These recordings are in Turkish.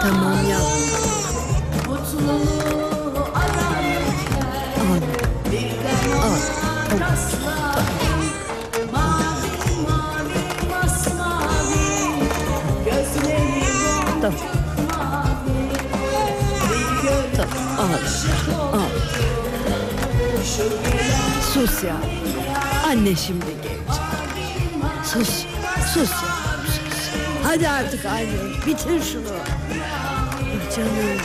Tamam yavrum. Al. Sus ya. Anne şimdi gelecek. Sus. Hadi artık anne, bitir şunu. Canım.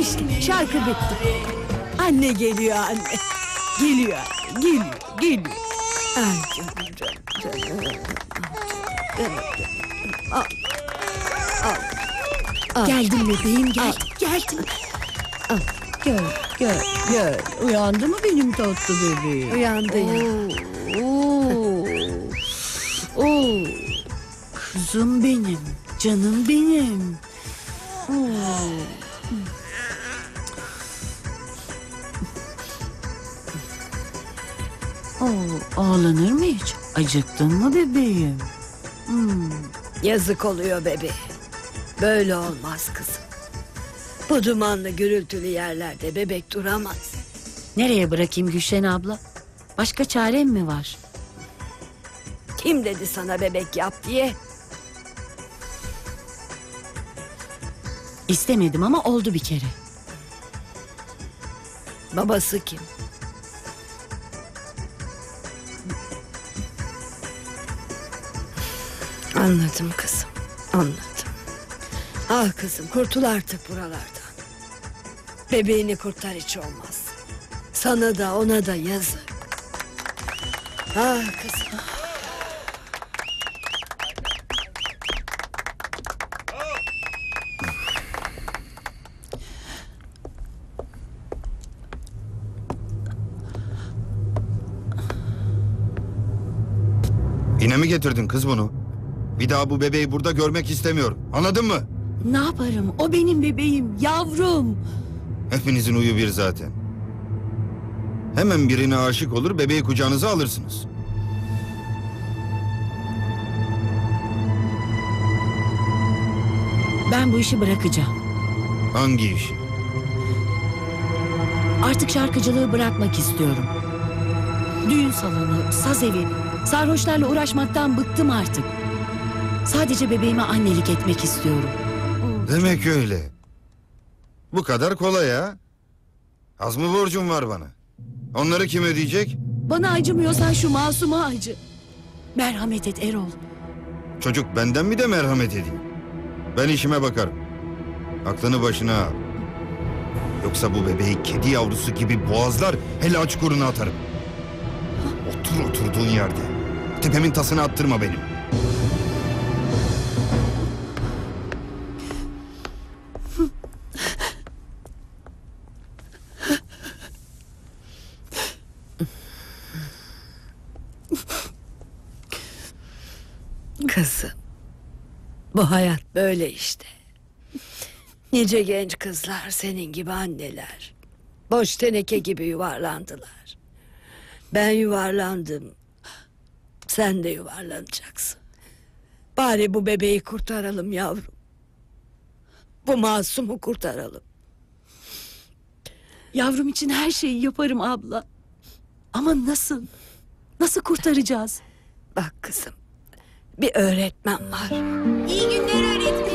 İşte şarkı bitti. Anne geliyor anne. Geliyor. Ay canım. Al. Geldim bebeğim, geldim. Al. Gel. Uyandı mı benim tatlı bebeğim? Uyandı ya. Oo. Kızım benim, canım benim. Oo. Oo, ağlanır mı hiç? Acıktın mı bebeğim? Yazık oluyor bebeğim. Böyle olmaz kızım. Bu dumanlı gürültülü yerlerde bebek duramaz. Nereye bırakayım Gülşen abla? Başka çarem mi var? Kim dedi sana bebek yap diye? İstemedim ama oldu bir kere. Babası kim? Anladım kızım, anladım. Ah kızım, kurtul artık buralardan. Bebeğini kurtar hiç olmaz. Sana da ona da yazık. Ah kızım. Yine mi getirdin kız bunu? Bir daha bu bebeği burada görmek istemiyorum. Anladın mı? Ne yaparım? O benim bebeğim, yavrum. Hepinizin uyu bir zaten. Hemen birine aşık olur, bebeği kucağınıza alırsınız. Ben bu işi bırakacağım. Hangi işi? Artık şarkıcılığı bırakmak istiyorum. Düğün salonu, saz evi, sarhoşlarla uğraşmaktan bıktım artık. Sadece bebeğime annelik etmek istiyorum. Demek öyle. Bu kadar kolay ha. Az mı borcum var bana? Onları kim ödeyecek? Bana acımıyorsan şu masuma acı. Merhamet et Erol. Çocuk benden mi de merhamet edeyim? Ben işime bakarım. Aklını başına al. Yoksa bu bebeği kedi yavrusu gibi boğazlar, hele aç kuruna atarım. Otur oturduğun yerde. Tepemin tasını attırma benim. Kızım, bu hayat böyle işte. Nice genç kızlar senin gibi anneler, boş teneke gibi yuvarlandılar. Ben yuvarlandım, sen de yuvarlanacaksın. Bari bu bebeği kurtaralım yavrum. Bu masumu kurtaralım. Yavrum için her şeyi yaparım abla. Ama nasıl? Nasıl kurtaracağız? Bak kızım, bir öğretmen var. İyi günler öğretmenim.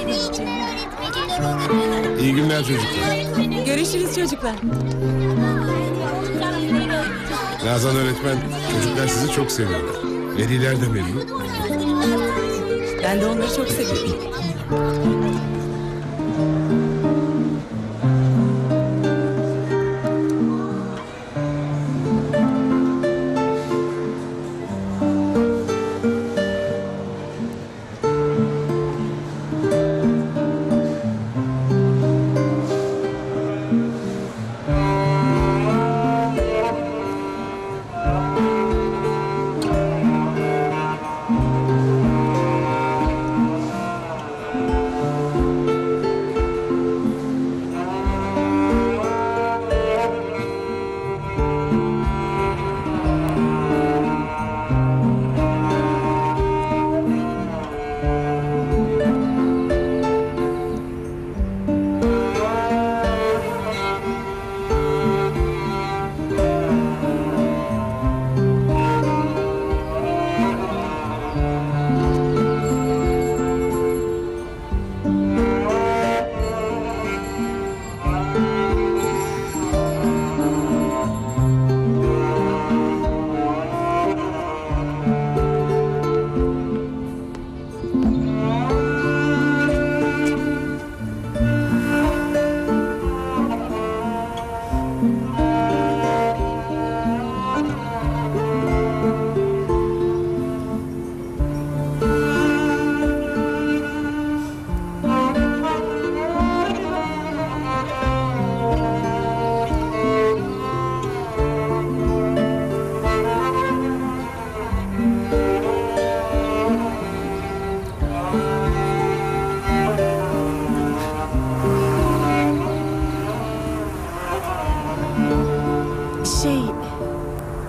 İyi günler çocuklar. Görüşürüz çocuklar. Nazan öğretmen, çocuklar sizi çok seviyorlar. Veliler de memnun. Ben de onları çok seviyorum.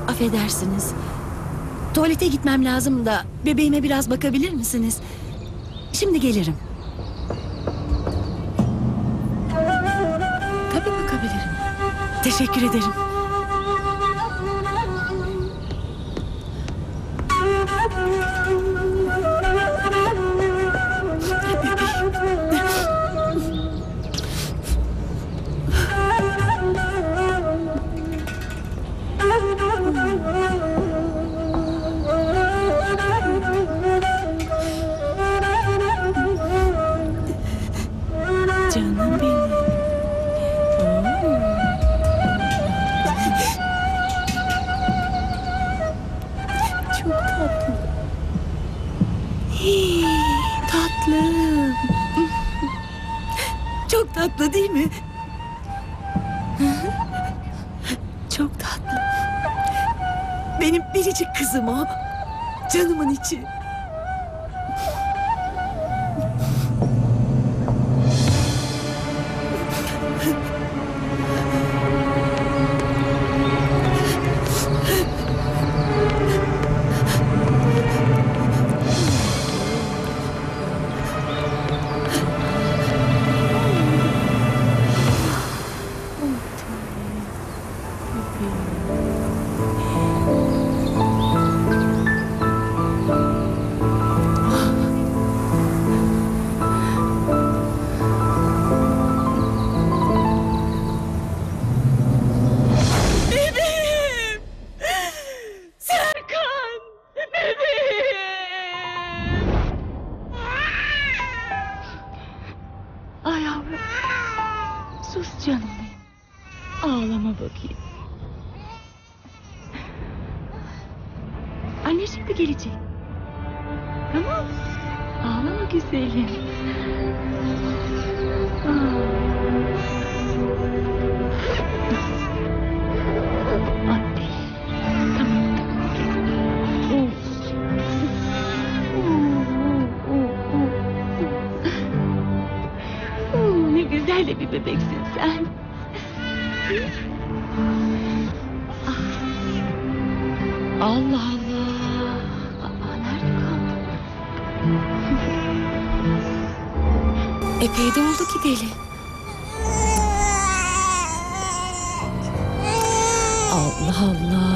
Affedersiniz. Tuvalete gitmem lazım da bebeğime biraz bakabilir misiniz? Şimdi gelirim. Tabii bakabilirim. Teşekkür ederim. Epey de oldu ki deli. Allah Allah.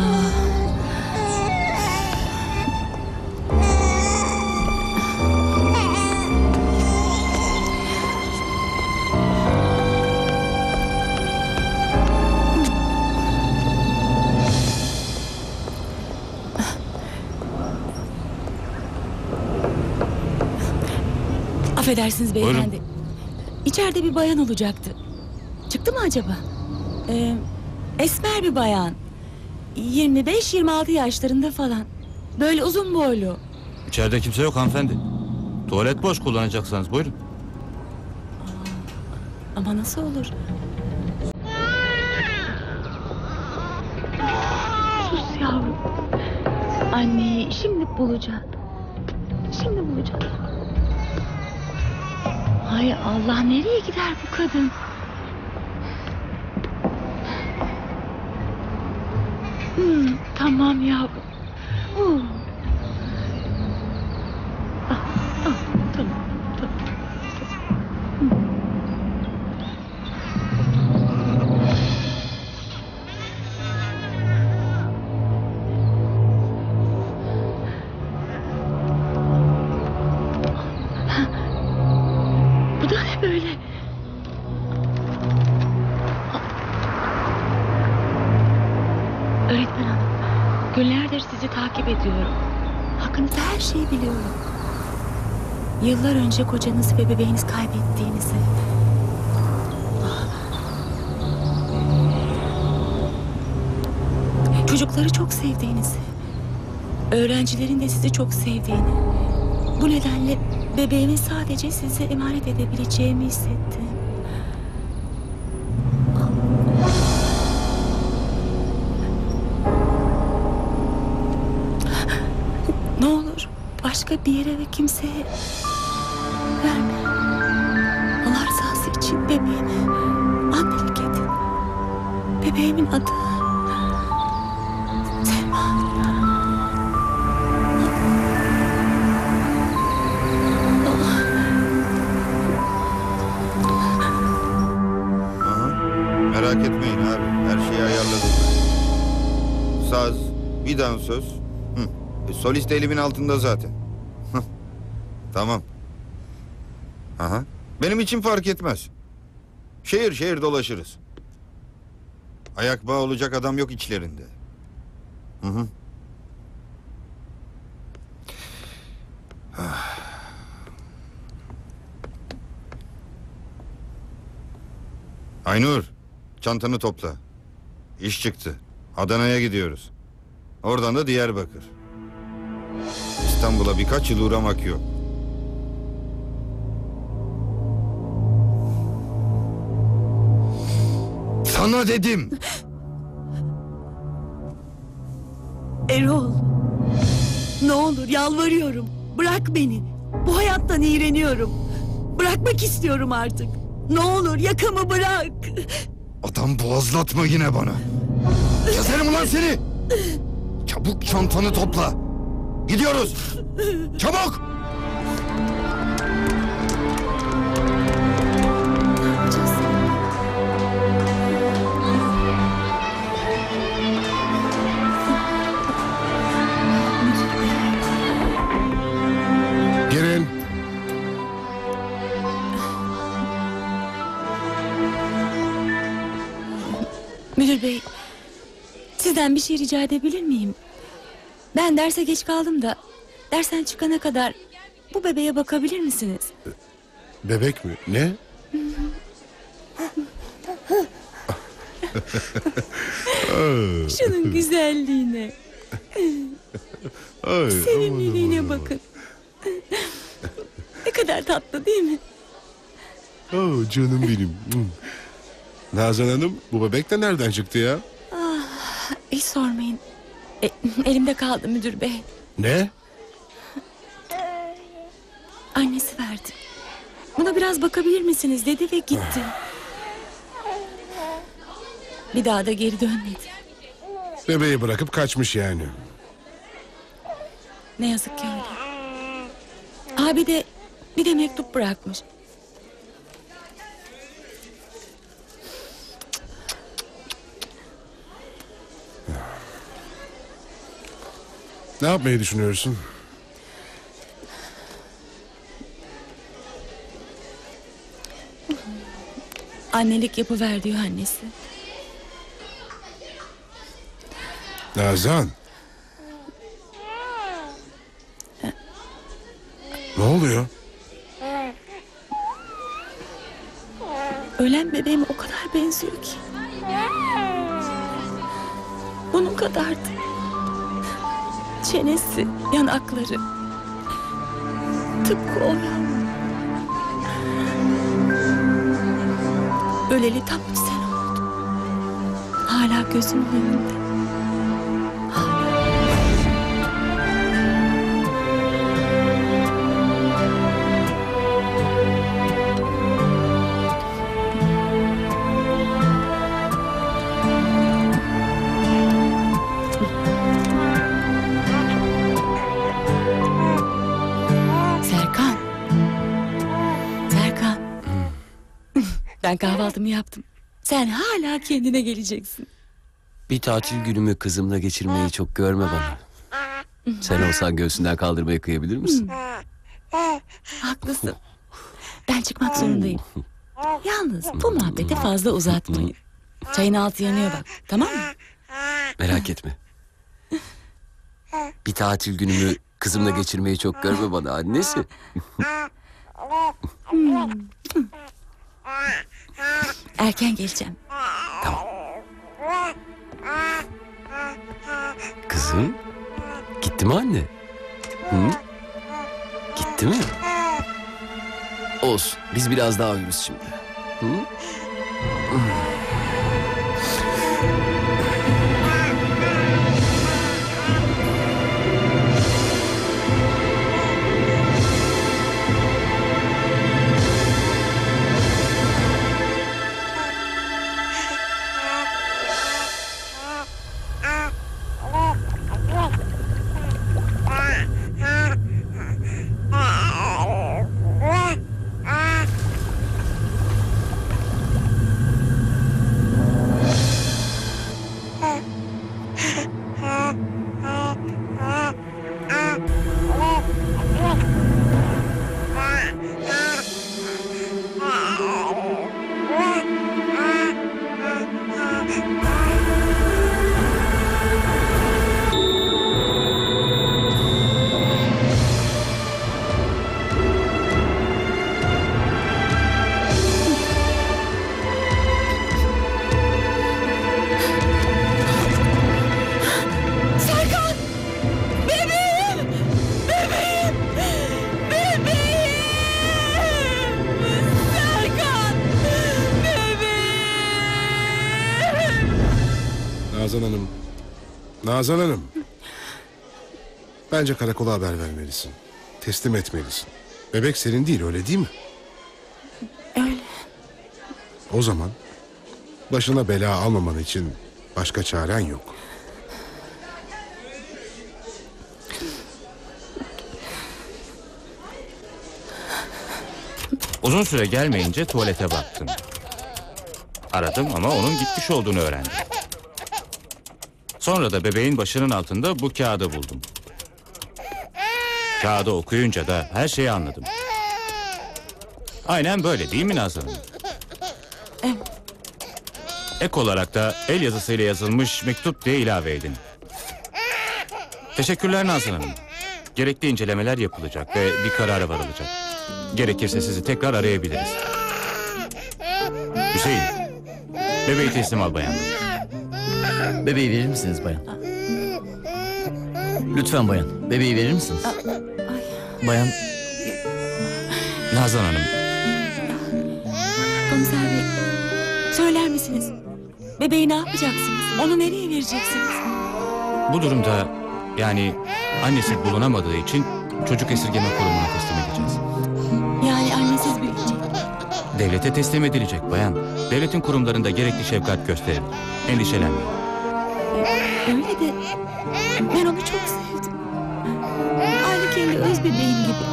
Affedersiniz beyefendi. Buyurun. İçeride bir bayan olacaktı. Çıktı mı acaba? Esmer bir bayan. 25-26 yaşlarında falan. Böyle uzun boylu. İçeride kimse yok hanımefendi. Tuvalet boş, kullanacaksanız buyurun. Ama nasıl olur? Sus yavrum. Anneyi şimdi bulacağım. Şimdi bulacağım. Ay Allah, nereye gider bu kadın? Tamam yavrum. Yıllar önce kocanızı ve bebeğinizi kaybettiğinizi. Çocukları çok sevdiğinizi. Öğrencilerin de sizi çok sevdiğini. Bu nedenle bebeğimi sadece size emanet edebileceğimi hissettim. Ne olur başka bir yere ve kimseye... Bebeğimin adı saz, bir dansöz. Solist elimin altında zaten. Tamam. Aha. Benim için fark etmez. Şehir şehir dolaşırız. Ayak bağı olacak adam yok içlerinde. Hı. Aynur, çantanı topla. İş çıktı. Adana'ya gidiyoruz. Oradan da Diyarbakır. İstanbul'a birkaç yıl uğramak yok. Sana dedim. Erol, ne olur yalvarıyorum. Bırak beni. Bu hayattan iğreniyorum. Bırakmak istiyorum artık. Ne olur yakamı bırak. Adam boğazlatma yine bana. Keserim ulan seni. Çabuk çantanı topla. Gidiyoruz. Çabuk. Müdür bey, sizden bir şey rica edebilir miyim? Ben derse geç kaldım da, dersten çıkana kadar bu bebeğe bakabilir misiniz? Bebek mi? Ne? Şunun güzelliğine. Sevimliliğine bakın. Ne kadar tatlı değil mi? Oh, canım benim. Nazan Hanım, bu bebek de nereden çıktı ya? Ah, hiç sormayın. Elimde kaldı müdür bey. Ne? Annesi verdi. Buna biraz bakabilir misiniz dedi ve gitti. Bir daha da geri dönmedi. Bebeği bırakıp kaçmış yani. Ne yazık ki öyle. Abi de bir de mektup bırakmış. Ne yapmayı düşünüyorsun? Annelik yapıver diyor annesi. Nazan. Ne oluyor? Ölen bebeğime o kadar benziyor ki. Bunun kadardı. Çenesi, yanakları. Tıpkı o. Öleli tam 3 sene oldu. Hala gözümün önünde. Hala. Ben kahvaltımı yaptım. Sen hala kendine geleceksin. Bir tatil günümü kızımla geçirmeyi çok görme bana. Sen olsan göğsünden kaldırmayı kıyabilir misin? Haklısın. Ben çıkmak zorundayım. Yalnız bu muhabbeti fazla uzatmayın. Çayın altı yanıyor bak, tamam mı? Merak etme. Bir tatil günümü kızımla geçirmeyi çok görme bana annesi. Erken geleceğim. Tamam. Kızım, gitti mi anne? Hı? Gitti mi? Olsun, biz biraz daha uyuruz şimdi. Hı? Nazan Hanım. Bence karakola haber vermelisin. Teslim etmelisin. Bebek senin değil, öyle değil mi? Öyle. O zaman başına bela almaman için başka çaren yok. Uzun süre gelmeyince tuvalete baktım. Aradım ama onun gitmiş olduğunu öğrendim. Sonra da bebeğin başının altında bu kağıdı buldum. Kağıdı okuyunca da her şeyi anladım. Aynen böyle değil mi Nazan Hanım? Ek olarak da el yazısıyla yazılmış mektup diye ilave edin. Teşekkürler Nazan Hanım. Gerekli incelemeler yapılacak ve bir karara varılacak. Gerekirse sizi tekrar arayabiliriz. Hüseyin, bebeği teslim al bayan. Bebeği verir misiniz bayan? Lütfen bayan, bebeği verir misiniz? Bayan... Nazan Hanım. Komiser Bey, söyler misiniz? Bebeği ne yapacaksınız? Onu nereye vereceksiniz? Bu durumda, yani annesi bulunamadığı için çocuk esirgeme kurumuna teslim edeceğiz. Yani annesiz büyüyecek? Devlete teslim edilecek bayan. Devletin kurumlarında gerekli şefkat gösterin. Endişelenmeyin. Öyle de ben onu çok sevdim. Aynı kendi öz bebeğim gibi.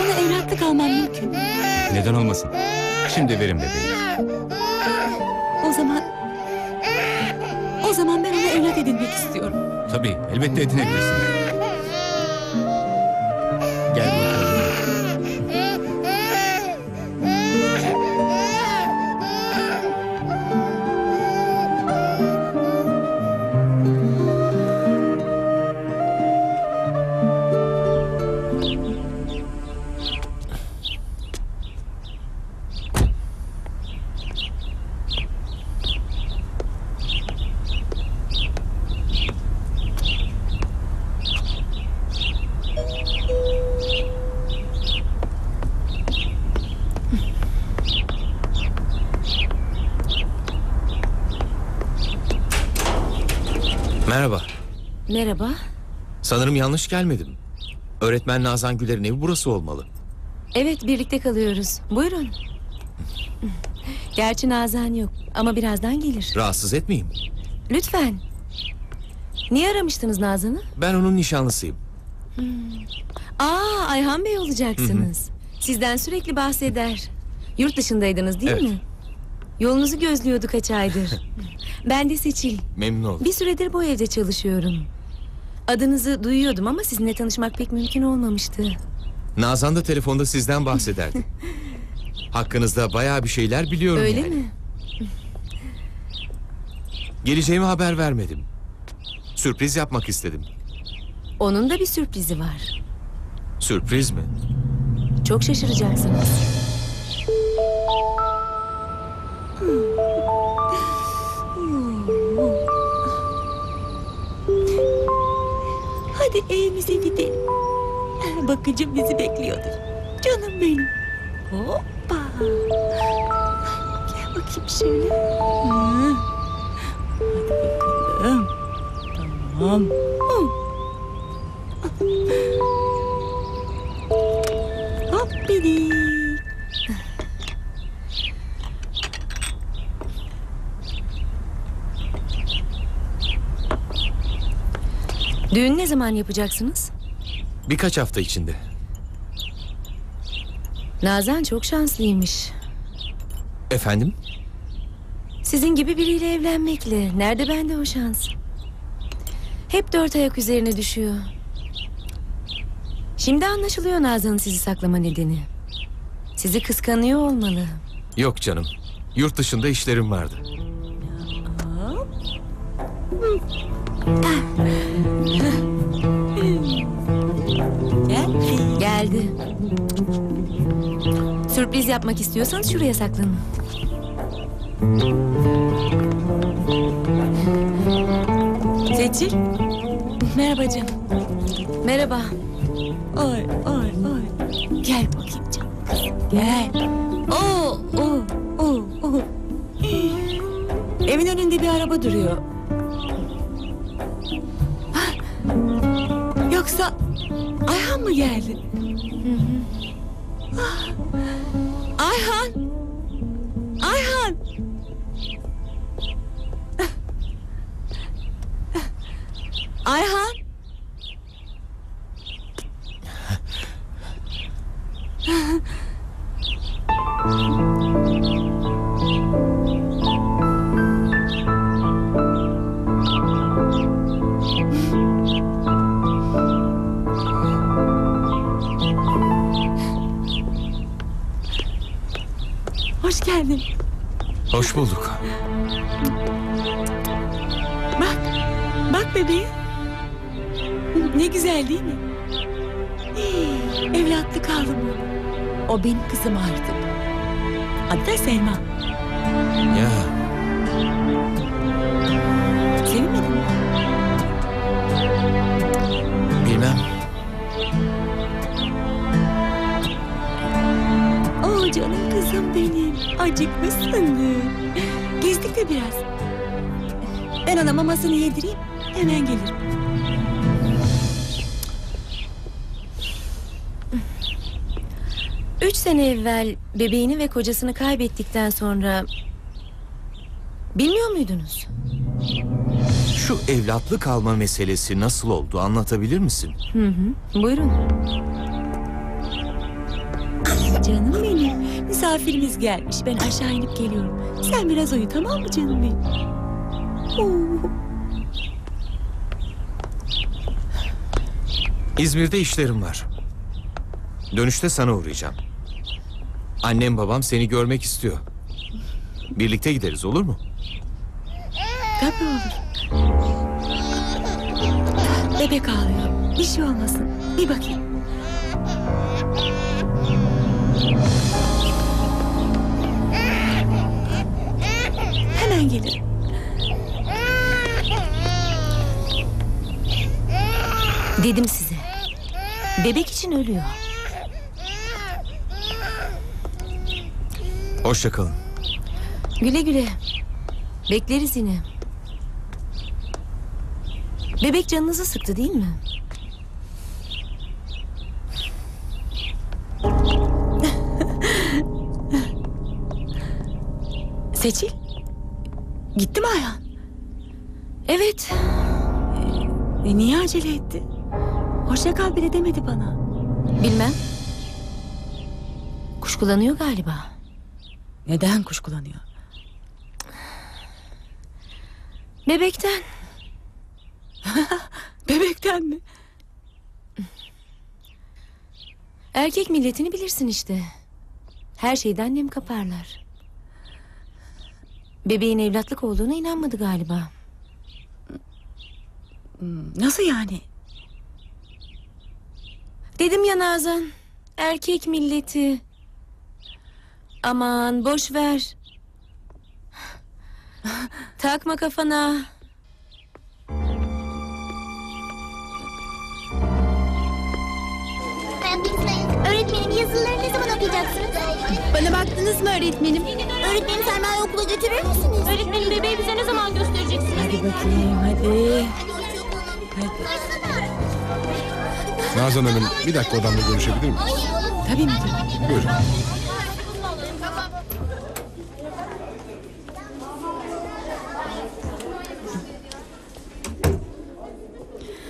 Ona evlatlık almam mümkün. Neden olmasın? Şimdi verin bebeği. O zaman ben ona evlat edinmek istiyorum. Tabii, elbette edinebilirsin. Gel bakalım. Merhaba. Merhaba. Sanırım yanlış gelmedim. Öğretmen Nazan Güler'in evi burası olmalı. Evet, birlikte kalıyoruz. Buyurun. Gerçi Nazan yok ama birazdan gelir. Rahatsız etmeyeyim. Lütfen. Niye aramıştınız Nazan'ı? Ben onun nişanlısıyım. Aa, Ayhan Bey olacaksınız. Sizden sürekli bahseder. Yurt dışındaydınız değil mi? Yolunuzu gözlüyorduk kaç aydır. Ben de Seçil. Memnun oldum. Bir süredir bu evde çalışıyorum. Adınızı duyuyordum ama sizinle tanışmak pek mümkün olmamıştı. Nazan da telefonda sizden bahsederdi. Hakkınızda bayağı bir şeyler biliyorum. Öyle yani. Mi? Geleceğimi haber vermedim. Sürpriz yapmak istedim. Onun da bir sürprizi var. Sürpriz mi? Çok şaşıracaksınız. Hadi evimize gidelim. Bakıcım bizi bekliyordur. Canım benim. Hoppa. Gel bakayım şöyle. Hadi bakalım. Tamam. Hop biri. Düğün ne zaman yapacaksınız? Birkaç hafta içinde. Nazan çok şanslıymış. Efendim? Sizin gibi biriyle evlenmekle. Nerede bende o şans? Hep dört ayak üzerine düşüyor. Şimdi anlaşılıyor Nazan'ın sizi saklama nedeni. Sizi kıskanıyor olmalı. Yok canım. Yurt dışında işlerim vardı. Geldi. Sürpriz yapmak istiyorsanız şuraya saklanın. Seçil. Merhaba canım. Merhaba. Oy. Gel bakayım canım. Gel. Oo. Evin önünde bir araba duruyor. Yoksa Ayhan mı geldi? Hı hı. Ah, Ayhan! Ayhan! Ayhan! Hoş geldin. Hoş bulduk. Bak, bak bebeğim. Ne güzel değil mi? Hii, evlatlı kaldım onu. O benim kızım artık. Adı da Selma. Ya. Sevinmedin mi? Bilmem. Oo canım kızım benim. Acıkmışsındır. Gezdik de biraz. Ben ona mamasını yedireyim. Hemen gelirim. Üç sene evvel bebeğini ve kocasını kaybettikten sonra bilmiyor muydunuz? Şu evlatlık kalma meselesi nasıl oldu anlatabilir misin? Hı hı, buyurun. Canım benim, misafirimiz gelmiş. Ben aşağı inip geliyorum. Sen biraz uyu, tamam mı canım benim? Oo. İzmir'de işlerim var. Dönüşte sana uğrayacağım. Annem babam seni görmek istiyor. Birlikte gideriz, olur mu? Tabii olur. Bebek ağlıyor. Bir şey olmasın. Bir bakayım. Hemen gelirim. Dedim size. Bebek için ölüyor. Hoşça kalın. Güle güle. Bekleriz yine. Bebek canınızı sıktı değil mi? Seçil. Gitti mi Ayhan? Evet. Niye acele etti? Hoşça kal bile demedi bana. Bilmem. Kuşkulanıyor galiba. Neden kuşkulanıyor? Bebekten. Bebekten mi? Erkek milletini bilirsin işte. Her şeyden nem kaparlar. Bebeğin evlatlık olduğuna inanmadı galiba. Nasıl yani? Dedim ya Nazan, erkek milleti. Aman boş ver. Takma kafana. Öğretmenim, yazıları ne zaman okuyacaksınız? Bana baktınız mı öğretmenim? Öğretmenim, Selma'yı okula götürür müsünüz? Öğretmenim, bebeği bize ne zaman göstereceksiniz? Hadi bakayım, hadi. Hadi. Nazan Hanım, bir dakika odamda görüşebilir miyiz? Tabii mi? Buyurun.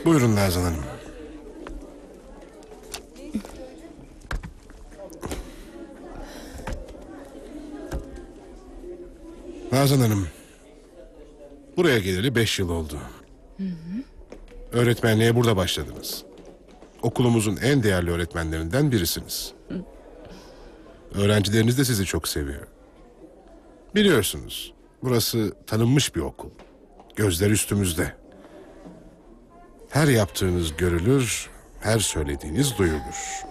Buyurun Nazan Hanım. Nazan Hanım, buraya geleli 5 yıl oldu. Hı hı. Öğretmenliğe burada başladınız. Okulumuzun en değerli öğretmenlerinden birisiniz. Hı. Öğrencileriniz de sizi çok seviyor. Biliyorsunuz, burası tanınmış bir okul. Gözler üstümüzde. Her yaptığınız görülür, her söylediğiniz duyulur.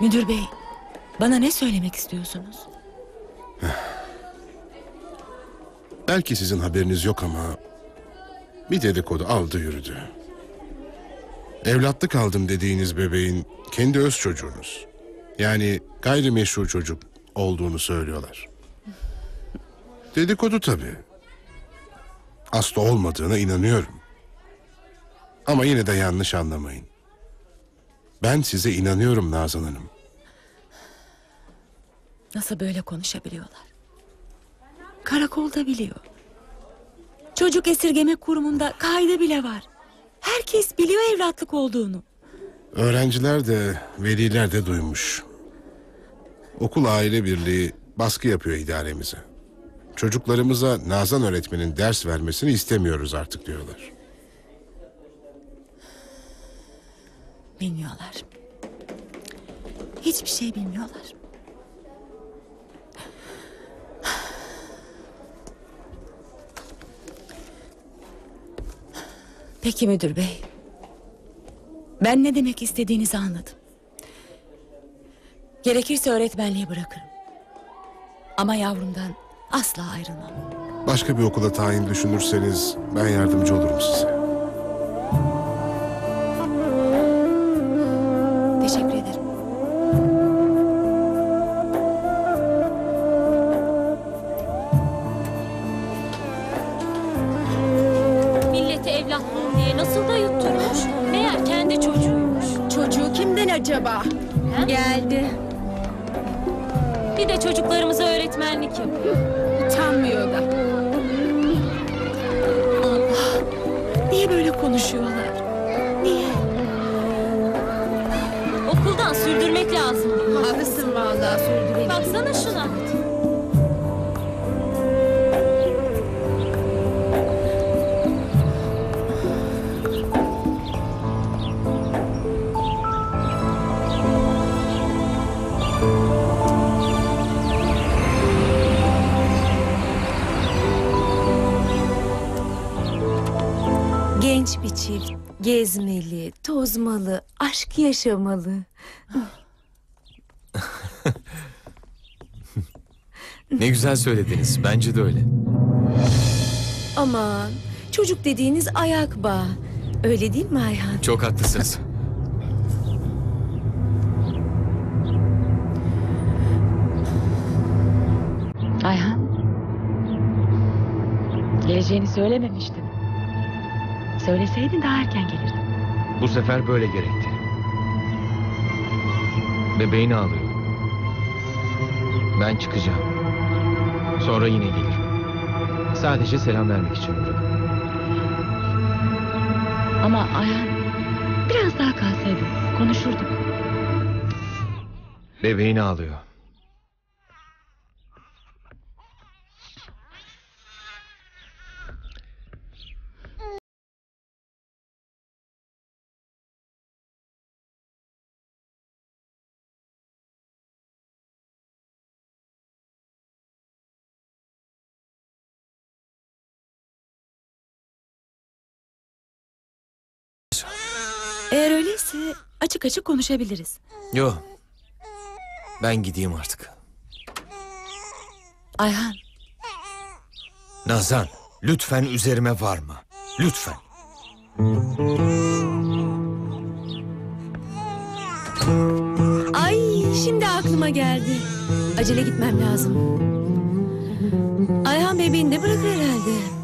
Müdür bey, bana ne söylemek istiyorsunuz? Belki sizin haberiniz yok ama bir dedikodu aldı yürüdü. Evlatlık aldım dediğiniz bebeğin kendi öz çocuğunuz, yani gayrimeşru çocuk olduğunu söylüyorlar. Dedikodu tabii. asla olmadığına inanıyorum. Ama yine de yanlış anlamayın. Ben size inanıyorum Nazan Hanım. Nasıl böyle konuşabiliyorlar? Karakolda biliyor. Çocuk esirgeme kurumunda kaydı bile var. Herkes biliyor evlatlık olduğunu. Öğrenciler de veliler de duymuş. Okul aile birliği baskı yapıyor idaremize. Çocuklarımıza Nazan öğretmenin ders vermesini istemiyoruz artık diyorlar. Bilmiyorlar. Hiçbir şey bilmiyorlar. Peki müdür bey. Ben ne demek istediğinizi anladım. Gerekirse öğretmenliği bırakırım. Ama yavrumdan asla ayrılmam. Başka bir okula tayin düşünürseniz ben yardımcı olurum size. Teşekkür ederim. Millete evlatlığım diye nasıl da yutturmuş. Meğer kendi çocuğuymuş. Çocuğu kimden acaba? He? Geldi. Bir de çocuklarımıza öğretmenlik yapıyor. Utanmıyor da. Allah! Niye böyle konuşuyorlar? Niye? Okuldan sürdürmek lazım. Haklısın vallahi, sürdürelim. Baksana şuna. Genç bir çift gezmeli, tozmalı, aşk yaşamalı. Ne güzel söylediniz, bence de öyle. Aman, çocuk dediğiniz ayak bağı. Öyle değil mi Ayhan? Çok haklısınız. Ayhan, geleceğini söylememiştim. Söyleseydin daha erken gelirdim. Bu sefer böyle gerekti. Bebeğini ağlıyor. Ben çıkacağım. Sonra yine gelirim. Sadece selam vermek için buradayım. Ama Ayhan, biraz daha kalsaydın konuşurduk. Bebeğini ağlıyor. Eğer öyleyse açık açık konuşabiliriz. Yo. Ben gideyim artık. Ayhan. Nazan, lütfen üzerime varma. Lütfen. Ay, şimdi aklıma geldi. Acele gitmem lazım. Ayhan bebeğini de bırakır herhalde.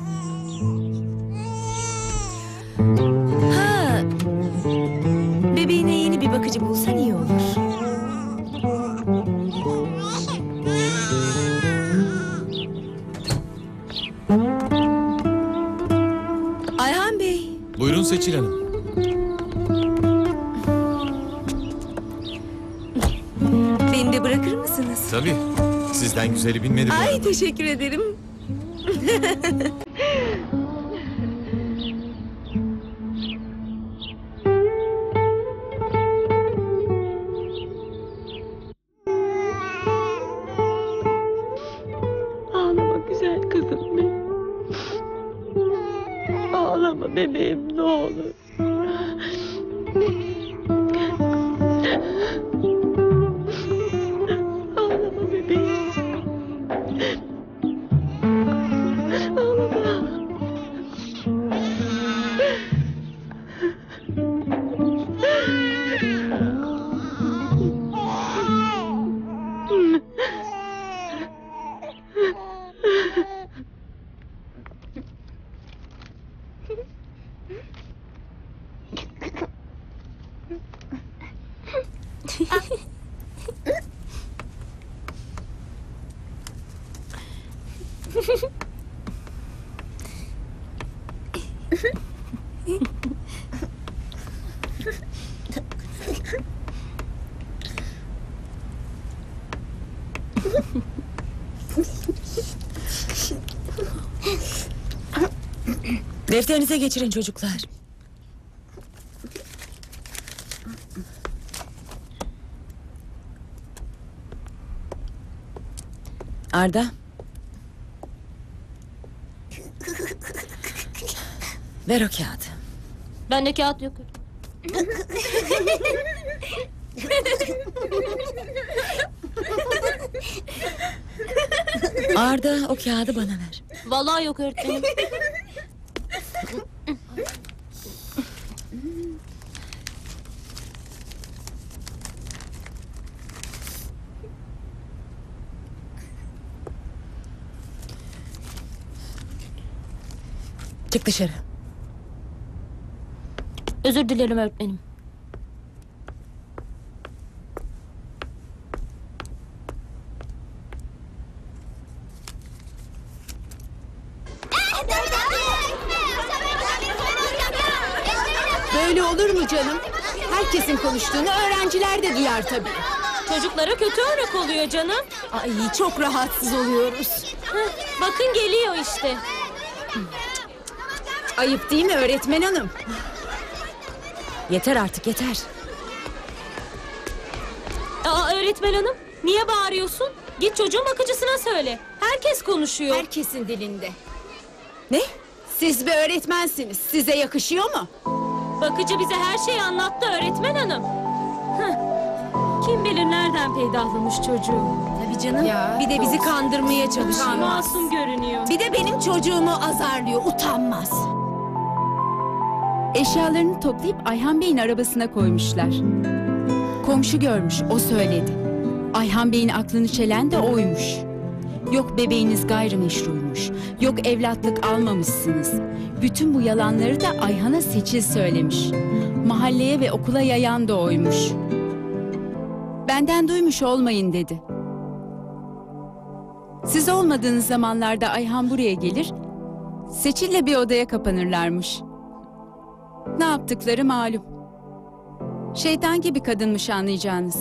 Bebeğine yeni bir bakıcı bulsan iyi olur. Ayhan Bey. Buyurun Seçil Hanım. Beni de bırakır mısınız? Tabii. Sizden güzeli bilmedim. Ay teşekkür ederim. Bebeğim ne olur. Ağlama bebeğim. Ağlama. Defterinize geçirin çocuklar. Arda. Ver o kağıdı. Bende kağıt yok. Arda, o kağıdı bana ver. Vallahi yok öğretmenim. Çık dışarı. Özür dilerim öğretmenim. Böyle olur mu canım? Herkesin konuştuğunu öğrenciler de duyar tabii. Çocuklara kötü örnek oluyor canım. Ay, çok rahatsız oluyoruz. Heh, bakın geliyor işte. Ayıp değil mi öğretmen hanım? Yeter artık, yeter. Aa, öğretmen hanım, niye bağırıyorsun? Git çocuğun bakıcısına söyle. Herkes konuşuyor. Herkesin dilinde. Ne? Siz bir öğretmensiniz. Size yakışıyor mu? Bakıcı bize her şeyi anlattı öğretmen hanım. Heh. Kim bilir nereden peydahlamış çocuğu. Tabii canım. Ya, bir de bizi kandırmaya çalışıyor. Masum görünüyor. Bir de benim çocuğumu azarlıyor. Utanmaz. Eşyalarını toplayıp Ayhan Bey'in arabasına koymuşlar. Komşu görmüş, o söyledi. Ayhan Bey'in aklını çelen de oymuş. Yok bebeğiniz gayrimeşruymuş, yok evlatlık almamışsınız. Bütün bu yalanları da Ayhan'a Seçil söylemiş. Mahalleye ve okula yayan da oymuş. Benden duymuş olmayın dedi. Siz olmadığınız zamanlarda Ayhan buraya gelir, Seçil'le bir odaya kapanırlarmış. Ne yaptıkları malum. Şeytan gibi kadınmış anlayacağınız.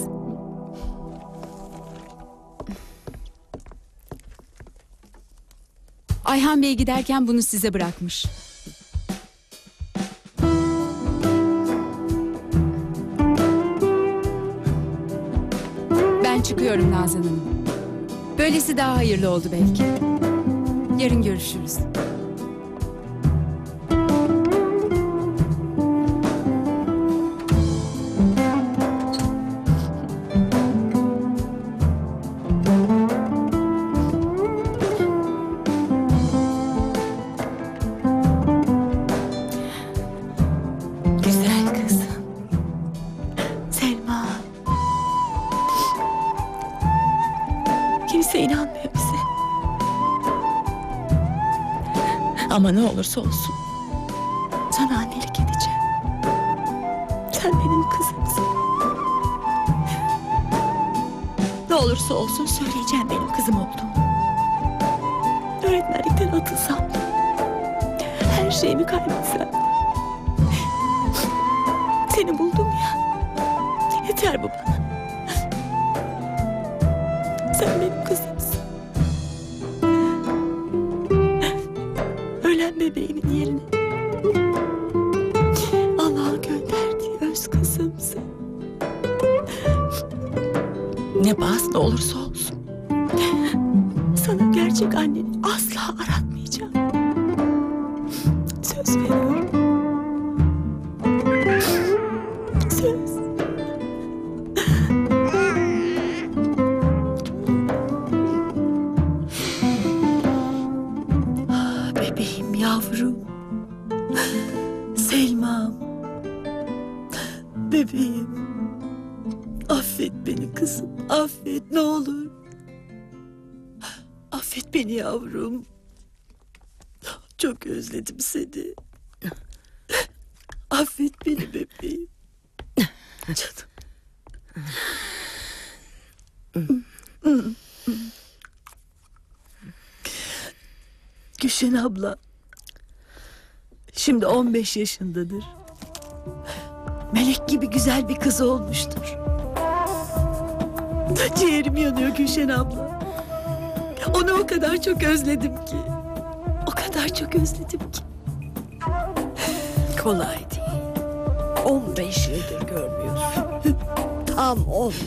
Ayhan Bey giderken bunu size bırakmış. Ben çıkıyorum Nazan Hanım. Böylesi daha hayırlı oldu belki. Yarın görüşürüz. Ama ne olursa olsun sana annelik edeceğim. Sen benim kızımsın. Ne olursa olsun söyleyeceğim benim kızım olduğumu. Öğretmenlikten atılsam, her şeyimi kaybetsem, seni buldum ya. Yeter bu bana. Sen benim kızım. Bebeğimin yerine Allah'ın gönderdiği öz kızımsın. Ne pahasına olursa olsun sana gerçek anneni asla aratmayacağım. Söz veriyorum. Söz. Yavrum, Selma'm, bebeğim, affet beni kızım, affet ne olur. Affet beni yavrum, çok özledim seni. Affet beni bebeğim. Canım. Gülşen abla şimdi 15 yaşındadır. Melek gibi güzel bir kız olmuştur. Ciğerim yanıyor Gülşen abla. Onu o kadar çok özledim ki. O kadar çok özledim ki. Kolay değil. 15 yıldır görmüyorsun. Tam 15.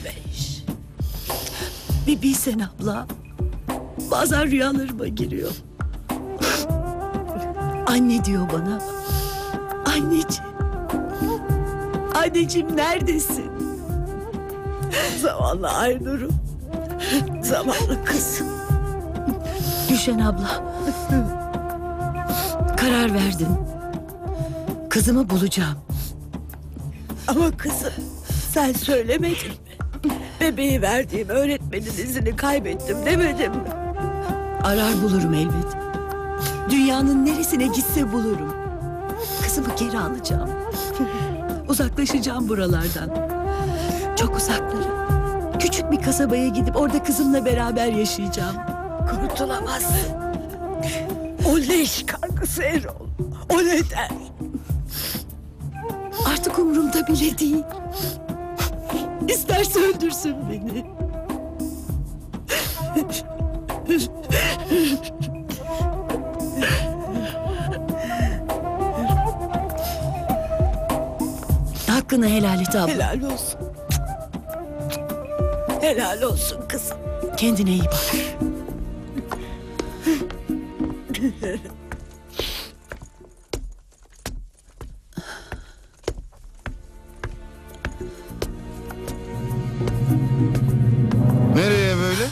Bir bilsen abla. Bazen rüyalarıma giriyor. Anne diyor bana. Anneciğim. Anneciğim neredesin? Zavallı Aynur'um. Zavallı kızım. Gülşen abla. Karar verdim. Kızımı bulacağım. Ama kızım sen söylemedin mi? Bebeği verdiğim öğretmenin izini kaybettim demedim mi? Arar bulurum elbet. Dünyanın neresine gitse bulurum. Kızımı geri alacağım. Uzaklaşacağım buralardan. Çok uzaklara. Küçük bir kasabaya gidip orada kızımla beraber yaşayacağım. Kurtulamazsın. O leş kankası Erol. O ne der? Artık umurumda bile değil. İsterse öldürsün beni. Hakkını helal et abla. Helal olsun. Helal olsun kızım. Kendine iyi bak. Nereye böyle?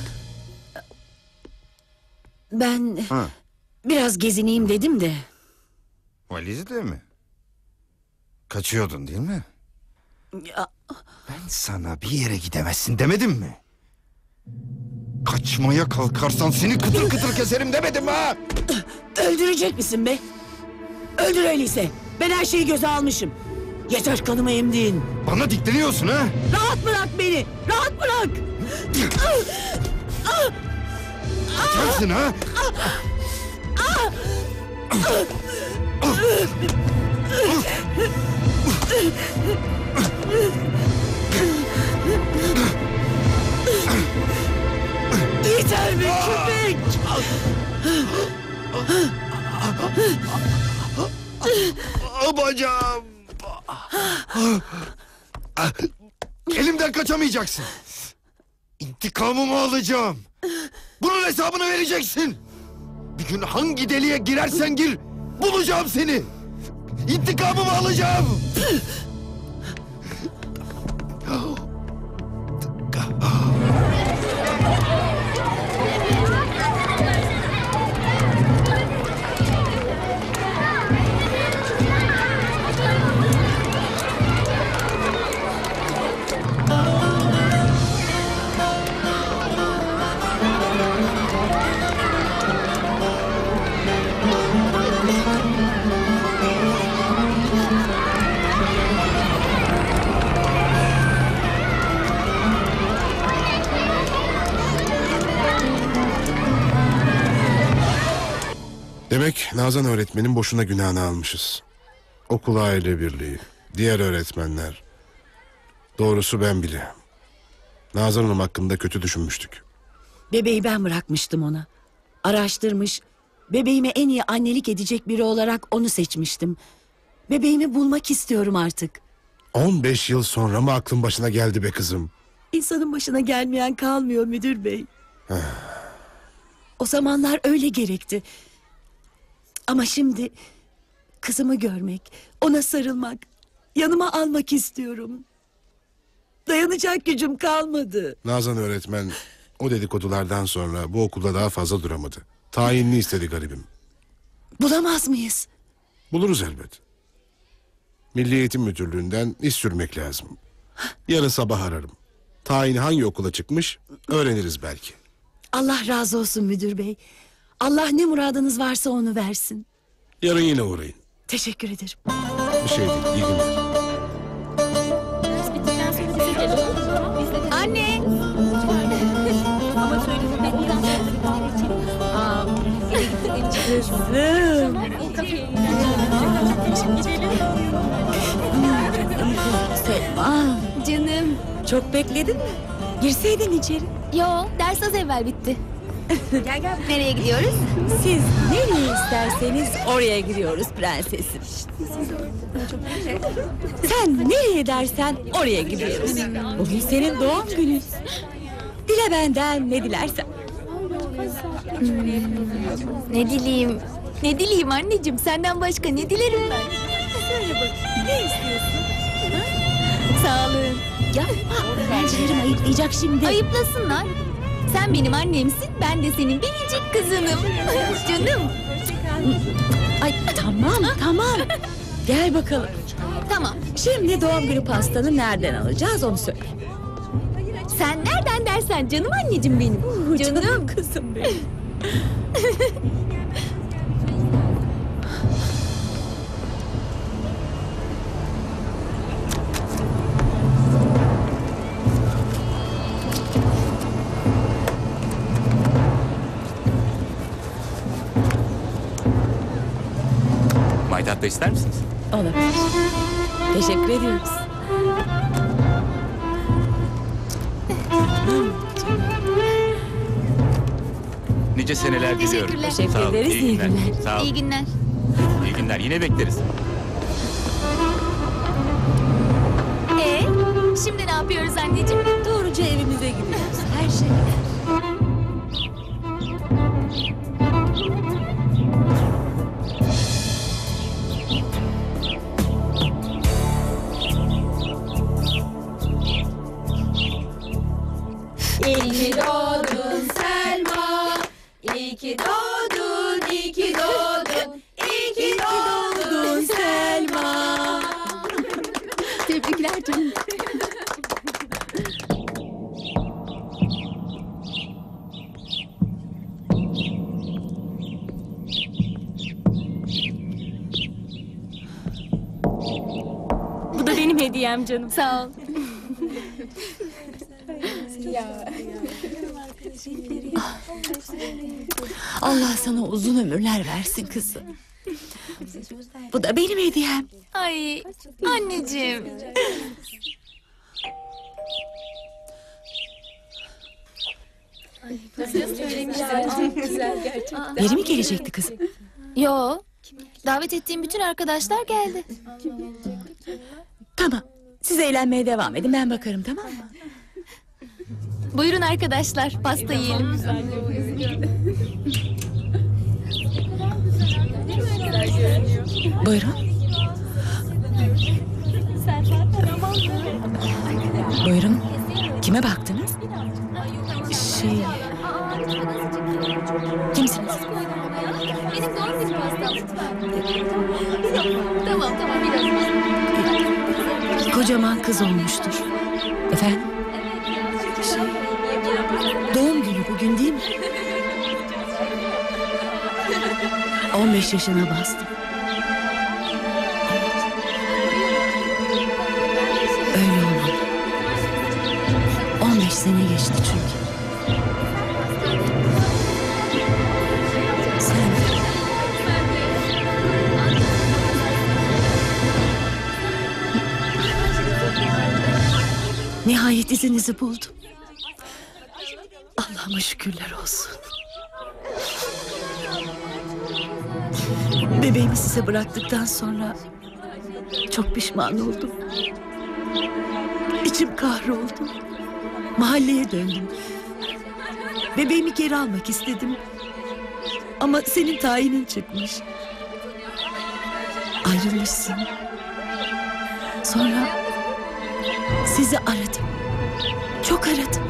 Ben biraz gezineyim dedim de. Valizle mi? Kaçıyordun değil mi? Ya. Ben sana bir yere gidemezsin demedim mi? Kaçmaya kalkarsan seni kıtır kıtır keserim demedim mi ha? Öldürecek misin be? Öldür öyleyse. Ben her şeyi göze almışım. Yeter kanımı emdiğin. Bana dikleniyorsun ha? Rahat bırak beni. Rahat bırak. Kaçarsın ha? Yeter mi köpek? Bacağım. Elimden kaçamayacaksın. İntikamımı alacağım. Bunun hesabını vereceksin. Bir gün hangi deliğe girersen gir, bulacağım seni. İntikamımı alacağım. Demek Nazan öğretmenin boşuna günahını almışız. Okul aile birliği, diğer öğretmenler. Doğrusu ben bile. Nazan Hanım hakkında kötü düşünmüştük. Bebeği ben bırakmıştım ona. Araştırmış, bebeğime en iyi annelik edecek biri olarak onu seçmiştim. Bebeğimi bulmak istiyorum artık. 15 yıl sonra mı aklın başına geldi be kızım? İnsanın başına gelmeyen kalmıyor müdür bey. O zamanlar öyle gerekti. Ama şimdi kızımı görmek, ona sarılmak, yanıma almak istiyorum. Dayanacak gücüm kalmadı. Nazan öğretmen o dedikodulardan sonra bu okulda daha fazla duramadı. Tayinini istedi garibim. Bulamaz mıyız? Buluruz elbet. Milli Eğitim Müdürlüğü'nden iş sürmek lazım. Yarın sabah ararım. Tayin hangi okula çıkmış öğreniriz belki. Allah razı olsun müdür bey. Allah ne muradınız varsa onu versin. Yarın yine uğrayın. Teşekkür ederim. Bir şey değil, iyi günler. Anne! Ama söylediğim Kızım. Canım. Çok bekledin mi? Girseydin içeri. Yo, ders az evvel bitti. Gel gel. Nereye gidiyoruz? Siz nereye isterseniz oraya gidiyoruz prensesim. Sen nereye dersen oraya gidiyoruz. Bugün senin doğum günün. Dile benden ne dilersen. Ne dileyim? Ne dileyim anneciğim? Senden başka ne dilerim ben? Söyle bakayım, ne istiyorsun? Sağ olun. Ya, öğrencilerim ayıplayacak şimdi. Ayıplasınlar. Sen benim annemsin, ben de senin biricik kızınım. Canım. Ay tamam. Gel bakalım. Tamam. Şimdi doğum günü pastanı nereden alacağız onu söyle. Sen nereden dersen canım anneciğim benim. Canım kızım benim. Maydat da ister misiniz? Olabilir. Teşekkür ediyoruz. Nice seneler diliyorum. Teşekkür ederiz. İyi günler. İyi günler. İyi günler. Yine bekleriz. Şimdi ne yapıyoruz anneciğim? Doğruca evimize gidiyoruz. Her şey. İyi doğdun Selma, iyi ki doğdun, iyi ki doğdun, iyi ki doğdun Selma. Tebrikler canım. Bu da benim hediyem canım. Sağ ol. Allah sana uzun ömürler versin kızım. Bu da benim hediyem. Ay anneciğim. Biri mi gelecekti kızım? Yo. Davet ettiğim bütün arkadaşlar geldi. Tamam. Siz eğlenmeye devam edin. Ben bakarım, tamam mı? Buyurun arkadaşlar, pasta yiyelim. Buyurun. Buyurun. Kime baktınız? Kimsiniz? Benim doğum günü pastam. Tamam biraz. Kocaman kız olmuştur. Efendim? Doğum günü bugün değil mi? 15 yaşına bastım. Öyle olmalı. 15 sene geçti çünkü. Nihayet izinizi buldum. Allah'ıma şükürler olsun. Bebeğimi size bıraktıktan sonra çok pişman oldum. İçim kahroldu. Mahalleye döndüm. Bebeğimi geri almak istedim. Ama senin tayinin çıkmış. Ayrılmışsın. Sonra sizi aradım. Çok aradım.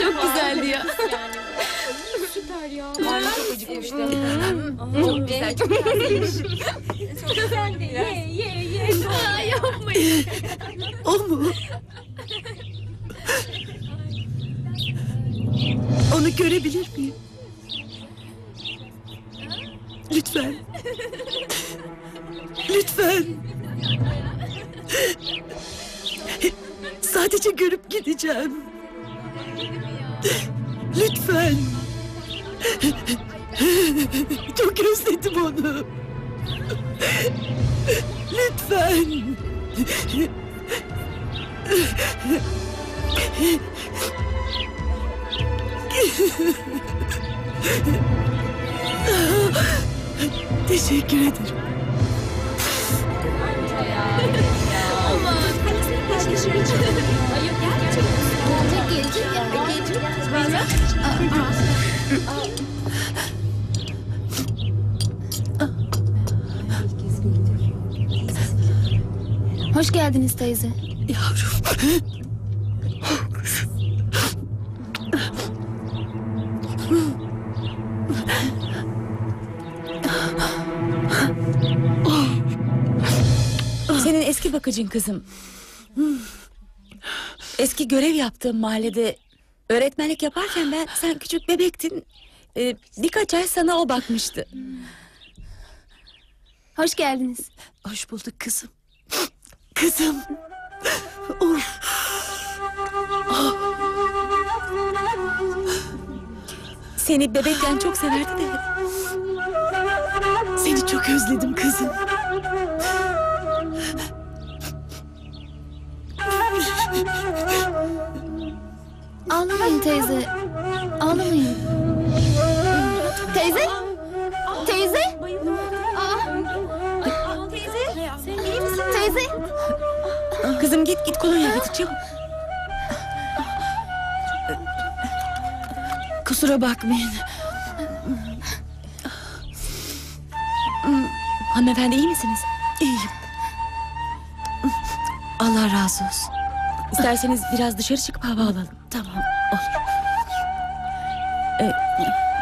Çok güzeldi ya. Süper ya. Çok acıkmıştı. Çok güzel. Çok güzeldi. Ye. Yapmayın. O mu? Onu görebilir miyim? Lütfen. Lütfen. Sadece görüp gideceğim. Lütfen. Çok özledim onu. Lütfen. Teşekkür ederim. Ama keşke şuraya çıkalım. Ayıp gerçekten. Hoş geldiniz teyze. Yavrum. Senin eski bakıcın kızım. Eski görev yaptığım mahallede öğretmenlik yaparken sen küçük bebektin. Birkaç ay sana o bakmıştı. Hoş geldiniz. Hoş bulduk kızım. Kızım. Seni bebekken çok severdi de. Seni çok özledim kızım. Ağlamayın teyze. Ağlamayın. Teyze? Teyze? Teyze. Kızım git kolonya getir çabuk. Kusura bakmayın. Hanımefendi iyi misiniz? İyiyim. Allah razı olsun. İsterseniz biraz dışarı çıkıp hava alalım. Tamam olur.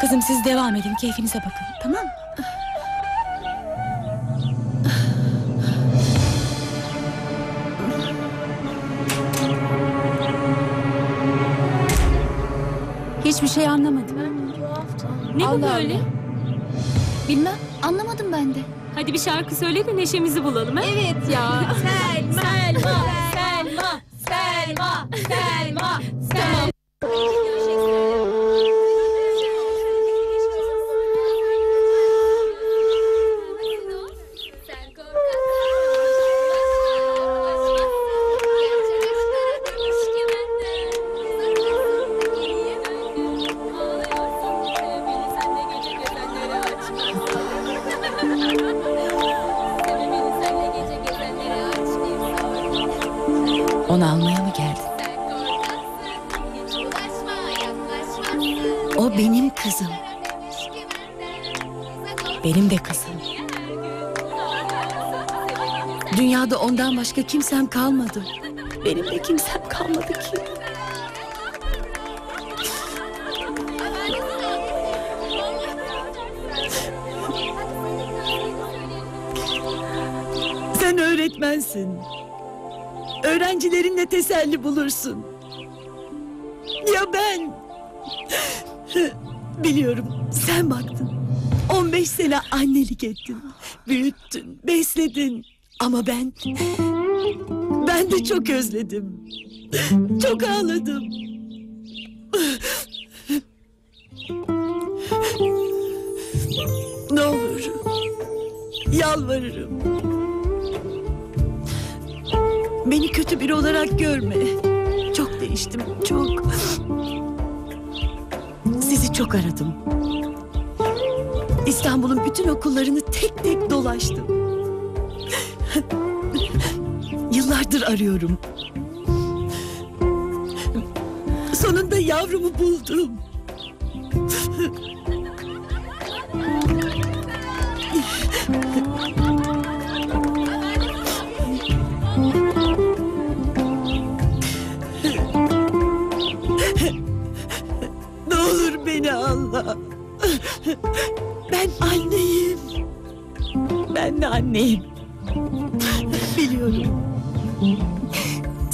Kızım siz devam edin, keyfinize bakın tamam mı? Hiçbir şey anlamadım. Ne Allah bu böyle? Allah. Bilmem, anlamadım ben de. Hadi bir şarkı söyle de neşemizi bulalım. He? Evet ya. Selma, Selma, Selma, Selma, Selma, Selma. Onu almaya mı geldin? O benim kızım. Benim de kızım. Dünyada ondan başka kimsem kalmadı. Benim de kimsem kalmadı ki. Sen öğretmensin. Öğrencilerinle teselli bulursun. Ya ben? Biliyorum sen baktın. 15 sene annelik ettin. Büyüttün, besledin. Ama ben de çok özledim. Çok ağladım. Ne olur, yalvarırım. Beni kötü biri olarak görme. Çok değiştim, çok. Sizi çok aradım. İstanbul'un bütün okullarını tek tek dolaştım. Yıllardır arıyorum. Sonunda yavrumu buldum. Allah. Ben anneyim. Ben de anneyim. Biliyorum.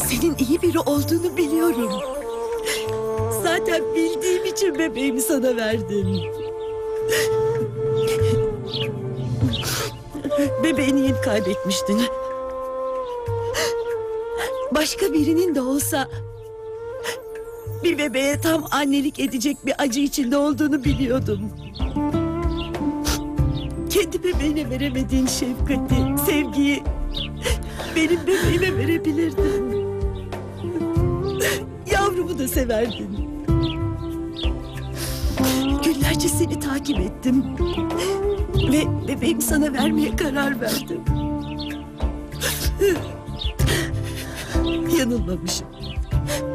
Senin iyi biri olduğunu biliyorum. Zaten bildiğim için bebeğimi sana verdim. Bebeğini yeni kaybetmiştin. Başka birinin de olsa bir bebeğe tam annelik edecek bir acı içinde olduğunu biliyordum. Kendi bebeğine veremediğin şefkati, sevgiyi benim bebeğime verebilirdin. Yavrumu da severdin. Günlerce seni takip ettim. Ve bebeğimi sana vermeye karar verdim. Yanılmamışım.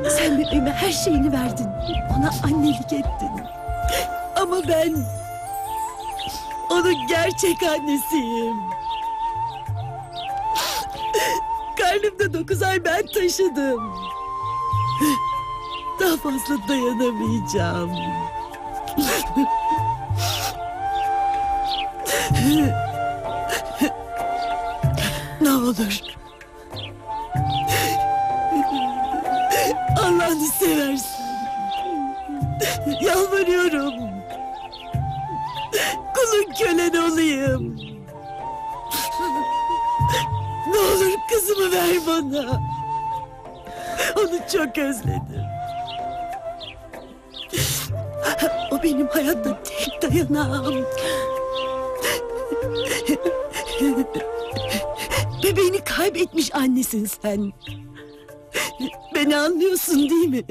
Sen bebeğime her şeyini verdin. Ona annelik ettin. Ama ben onun gerçek annesiyim. Karnımda 9 ay ben taşıdım. Daha fazla dayanamayacağım. Ne olur, Allah'ını seversin, yalvarıyorum, kulun kölen olayım. Ne olur kızımı ver bana, onu çok özledim. O benim hayatta tek dayanağım. Bebeğini kaybetmiş annesin sen. Beni anlıyorsun değil mi?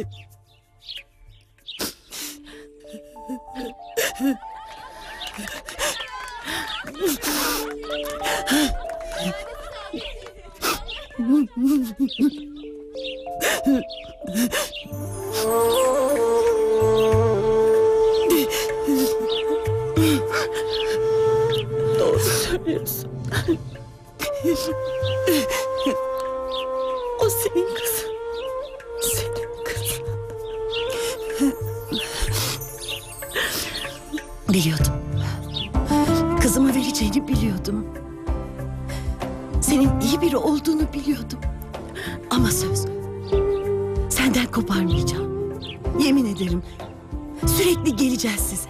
Doğru söylüyorsun. O senin kızın. Senin kızın. Biliyordum. Kızımı vereceğini biliyordum. Senin iyi biri olduğunu biliyordum. Ama söz, senden koparmayacağım. Yemin ederim. Sürekli geleceğiz size.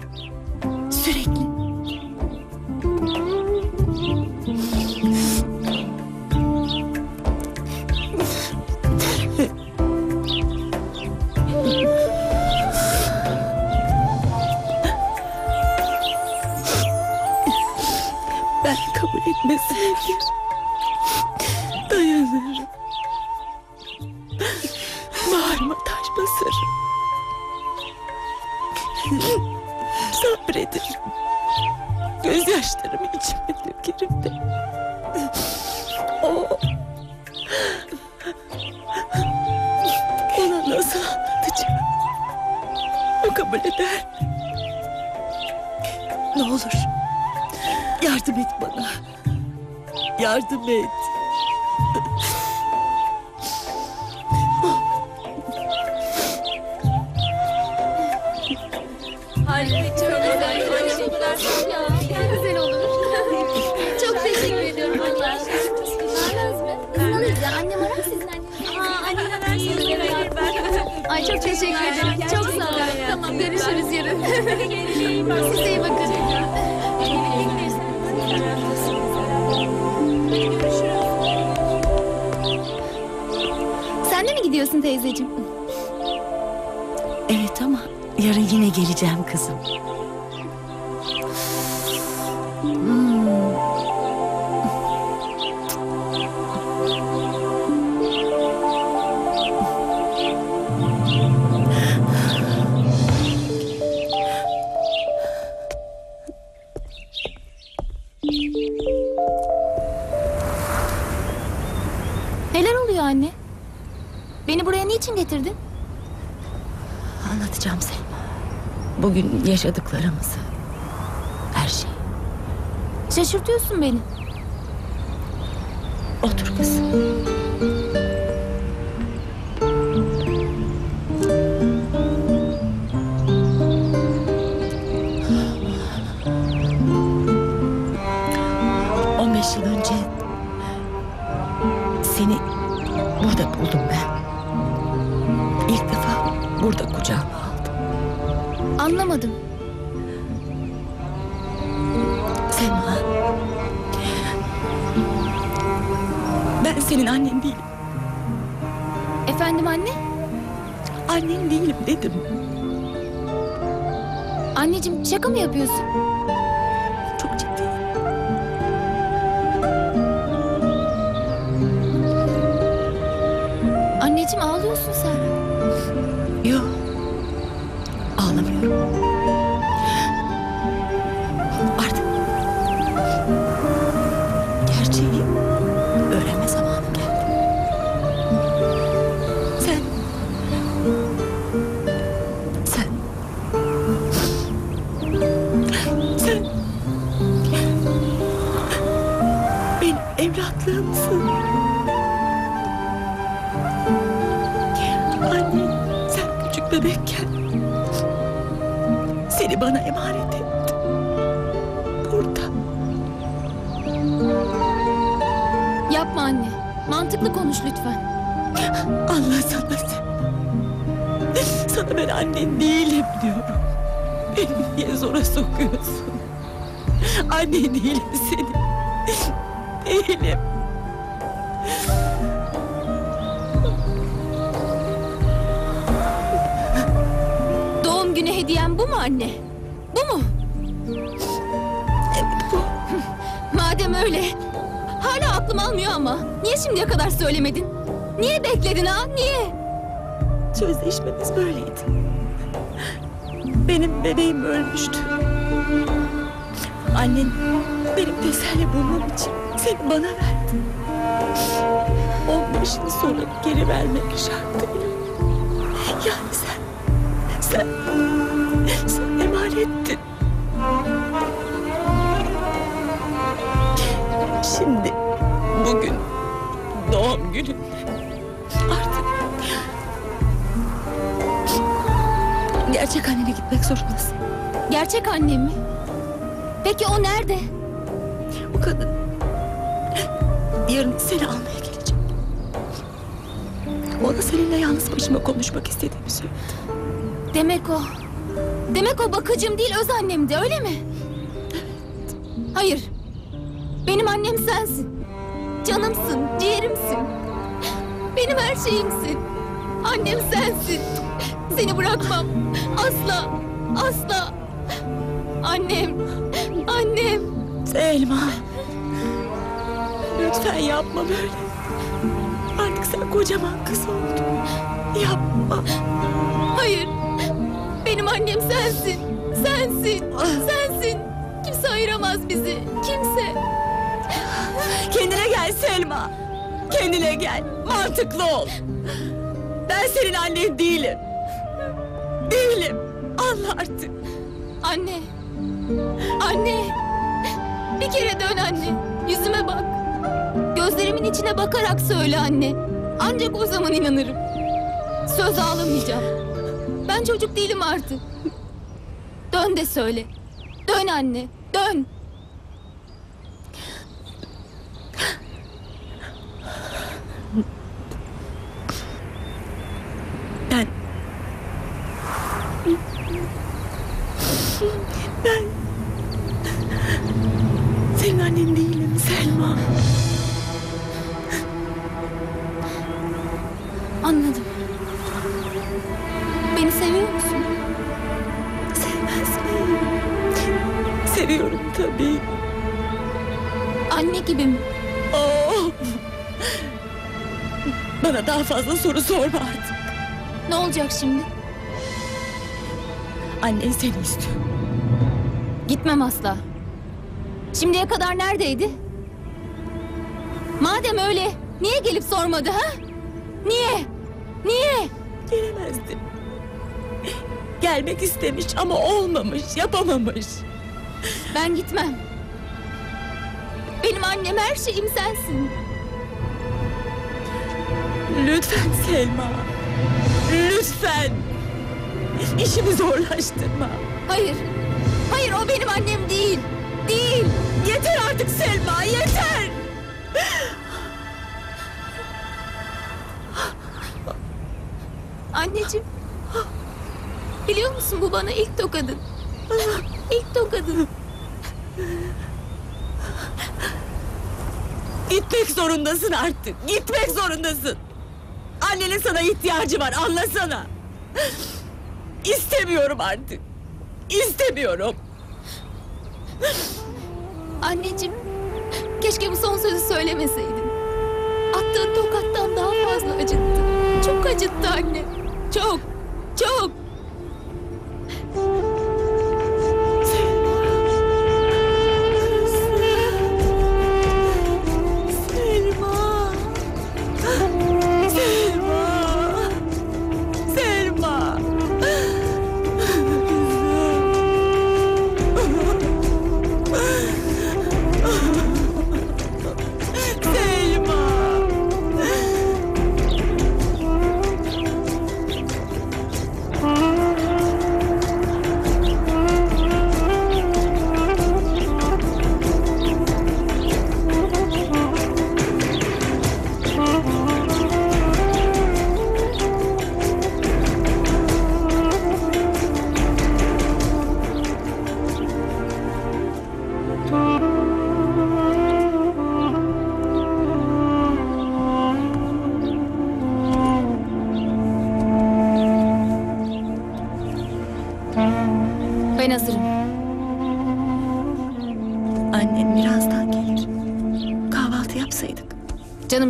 Sürekli. Ben kabul etmeseydim dayanırım. Bağrıma taş basarım. Sabrederim. Gözyaşlarımı içime dökerim de. Ona nasıl anlatacağım? O kabul eder. Ne olur, yardım et bana. Yardım et. Harika, çok güzel. Çok güzel olur. Çok teşekkür ediyorum. Allah aşkına. Annem arar sizin anneniz. Annen arar sizin anneniz. Ay çok teşekkür ederim. Çok sağ olun. Tamam, görüşürüz yarın. Size iyi bakın. Sen de mi gidiyorsun teyzeciğim? Evet ama yarın yine geleceğim kızım. Neler oluyor anne? Beni buraya niçin getirdin? Anlatacağım Selma. Bugün yaşadıklarımızı. Her şeyi. Şaşırtıyorsun beni. Otur kızım. Seni burada buldum ben. İlk defa burada kucağıma aldım. Anlamadım. Selma, senin annen değilim. Efendim anne? Annen değilim dedim. Anneciğim şaka mı yapıyorsun? Çok ciddiyim. Anneciğim ağlıyorsun sen. Yok. Ağlamıyorum. Bebekken seni bana emanet etti. Burada. Yapma anne. Mantıklı konuş lütfen. Allah sana sen. Sana ben annen değilim diyorum. Beni niye zora sokuyorsun? Annen değilim seni. Değilim. Hediyem bu mu anne? Bu mu? Evet bu. Madem öyle. Hala aklım almıyor ama. Niye şimdiye kadar söylemedin? Niye bekledin ha? Niye? Sözleşmemiz böyleydi. Benim bebeğim ölmüştü. Annen benim teselli bulmam için seni bana verdi. 15 yıl sonra geri vermek şartıyla. Yani sen emanettin. Şimdi bugün doğum günüm. Artık gerçek annene gitmek zorundasın. Gerçek annem mi? Peki o nerede? O kadın yarın seni almaya gelecek. O da seninle yalnız başıma konuşmak istediğimi söyledi. Demek o bakıcım değil, öz annemdi, öyle mi? Evet. Hayır. Benim annem sensin. Canımsın, ciğerimsin. Benim her şeyimsin. Annem sensin. Seni bırakmam. Asla, asla. Annem. Selma. Lütfen yapma böyle. Artık sen kocaman kız oldun. Yapma. Hayır. Benim annem sensin, sensin. Kimse ayıramaz bizi, kimse. Kendine gel Selma, kendine gel. Mantıklı ol. Ben senin annen değilim. Değilim, anla artık. Anne. Bir kere dön anne, yüzüme bak. Gözlerimin içine bakarak söyle anne. Ancak o zaman inanırım. Söz ağlamayacağım. Ben çocuk değilim artık. Dön de söyle. Dön anne, dön. Ben senin annen değilim Selma. Anladım. Beni seviyor musun? Sevmez miyim? Seviyorum tabii. Anne gibi mi? Oh! Bana daha fazla soru sorma artık. Ne olacak şimdi? Annen seni istiyor. Gitmem asla. Şimdiye kadar neredeydi? Madem öyle, niye gelip sormadı ha? Niye? Gelemezdim. Gelmek istemiş ama olmamış, yapamamış. Ben gitmem. Benim annem, her şeyim sensin. Lütfen Selma. Lütfen. İşimi zorlaştırma. Hayır, o benim annem değil. Değil. Yeter artık Selma, yeter. Anneciğim. Biliyor musun, bu bana ilk tokadın. İlk tokadın. Gitmek zorundasın artık. Gitmek zorundasın. Annenin sana ihtiyacı var, anlasana. İstemiyorum artık. İstemiyorum. Anneciğim, keşke bu son sözü söylemeseydin. Attığın tokattan daha fazla acıttı. Çok acıttı anne. Çok, çok.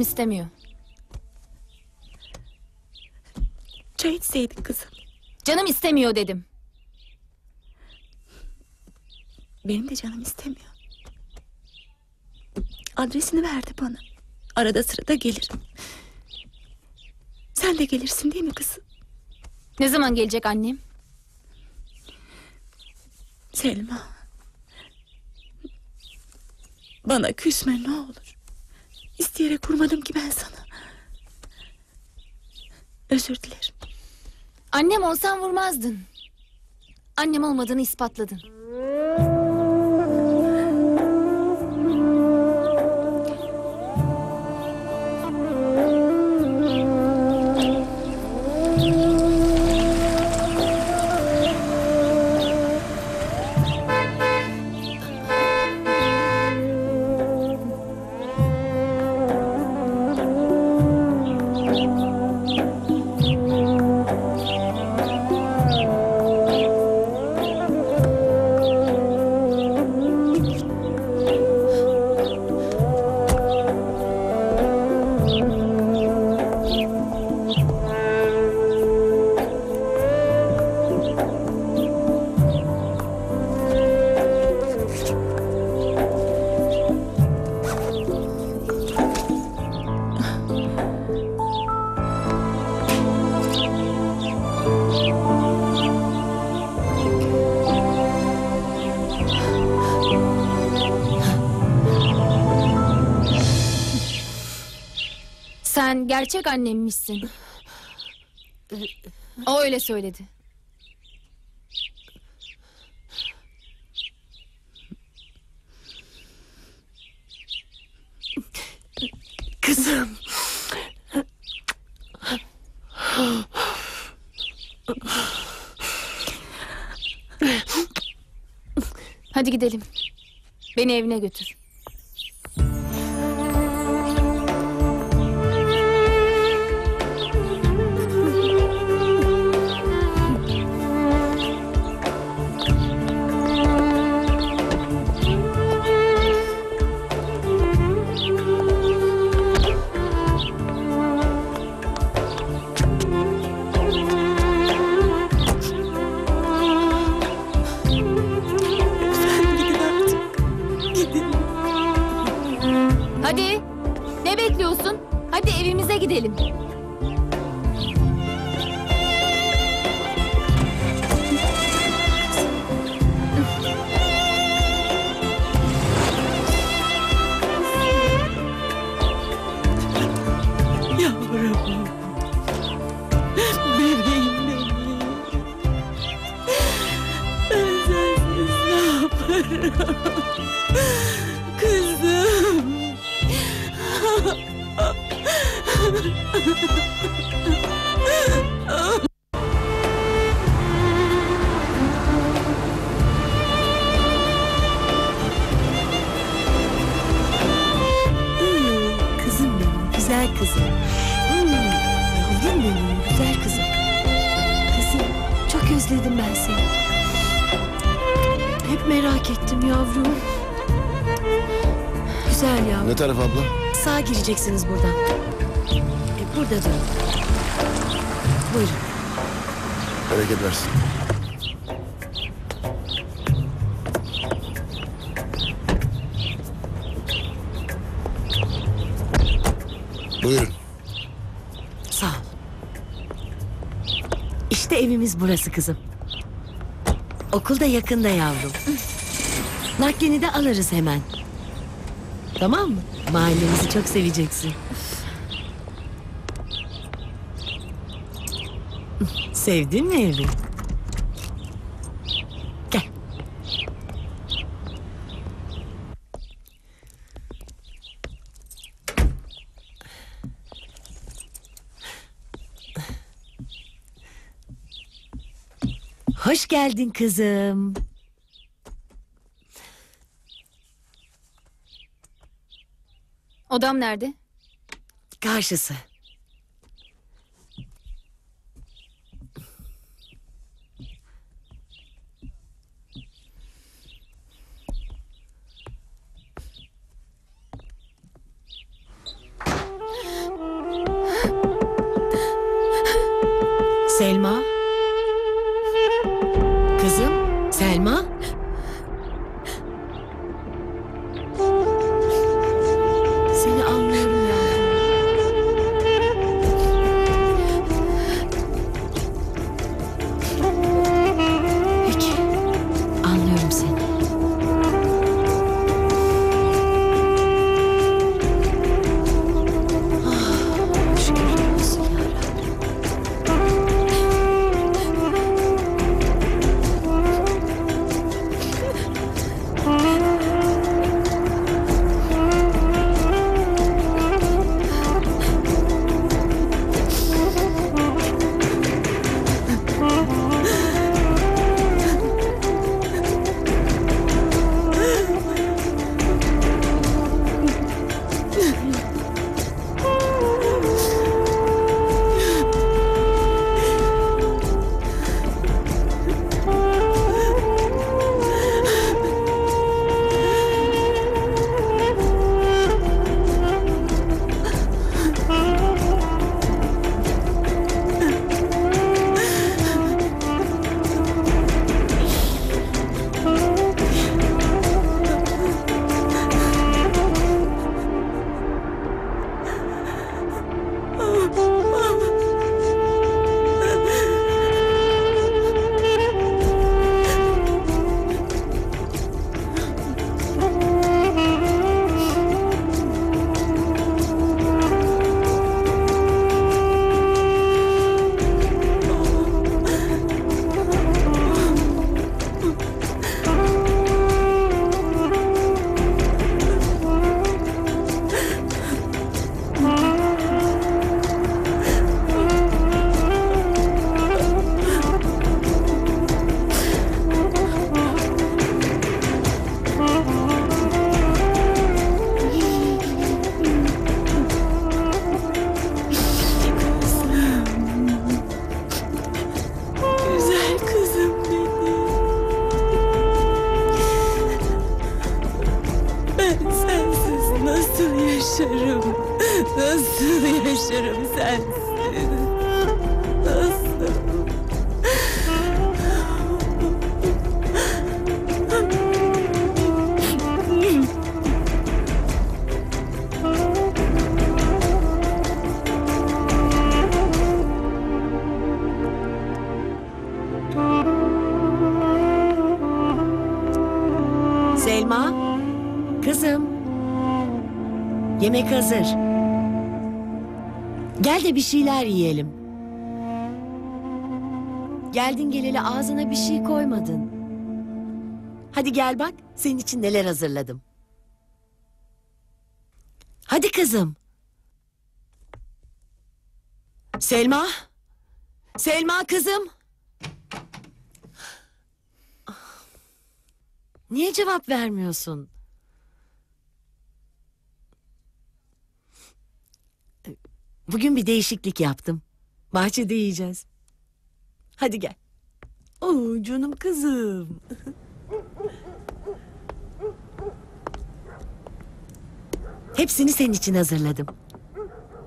İstemiyor. Çay içseydin kızım. Canım istemiyor dedim. Benim de canım istemiyor. Adresini verdi bana. Arada sırada gelirim. Sen de gelirsin değil mi kızım? Ne zaman gelecek annem? Selma, bana küsme ne olur. İsteyerek kurmadım ki ben sana. Özür dilerim. Annem olsan vurmazdın. Annem olmadığını ispatladın. Gerçek annemmişsin. O öyle söyledi. Kızım. Hadi gidelim. Beni evine götür. güzel kızım. Yavrum benim, güzel kızım. Kızım, çok özledim ben seni. Hep merak ettim yavrum. Güzel yavrum. Ne taraf abla? Sağa gireceksiniz buradan. Burada durun. Buyurun. Hareket versin. Buyurun. Sağ ol. İşte evimiz burası kızım. Okul da yakında yavrum. Naklini de alırız hemen. Tamam mı? Mahallemizi çok seveceksin. Sevdin mi evi? Gel. Hoş geldin kızım. Odam nerede? Karşısı. Selma? Kızım, Selma? Seni anlıyorum ya. Peki, anlıyorum seni. Ah, şükürler olsun ya. Nasıl yaşarım sensiz? Nasıl? Selma, kızım. Yemek hazır. Gel de bir şeyler yiyelim. Geldin geleli ağzına bir şey koymadın. Hadi gel bak, senin için neler hazırladım. Hadi kızım. Selma. Selma kızım. Niye cevap vermiyorsun? Bugün bir değişiklik yaptım. Bahçede yiyeceğiz. Hadi gel. Oo canım kızım. Hepsini senin için hazırladım.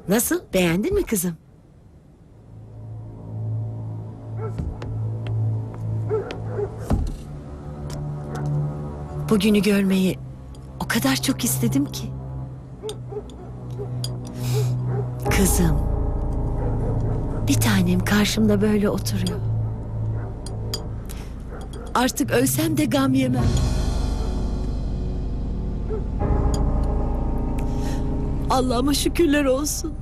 Nasıl? Beğendin mi kızım? Bugünü görmeyi o kadar çok istedim ki. Kızım, bir tanem karşımda böyle oturuyor. Artık ölsem de gam yemem. Allah'ıma şükürler olsun.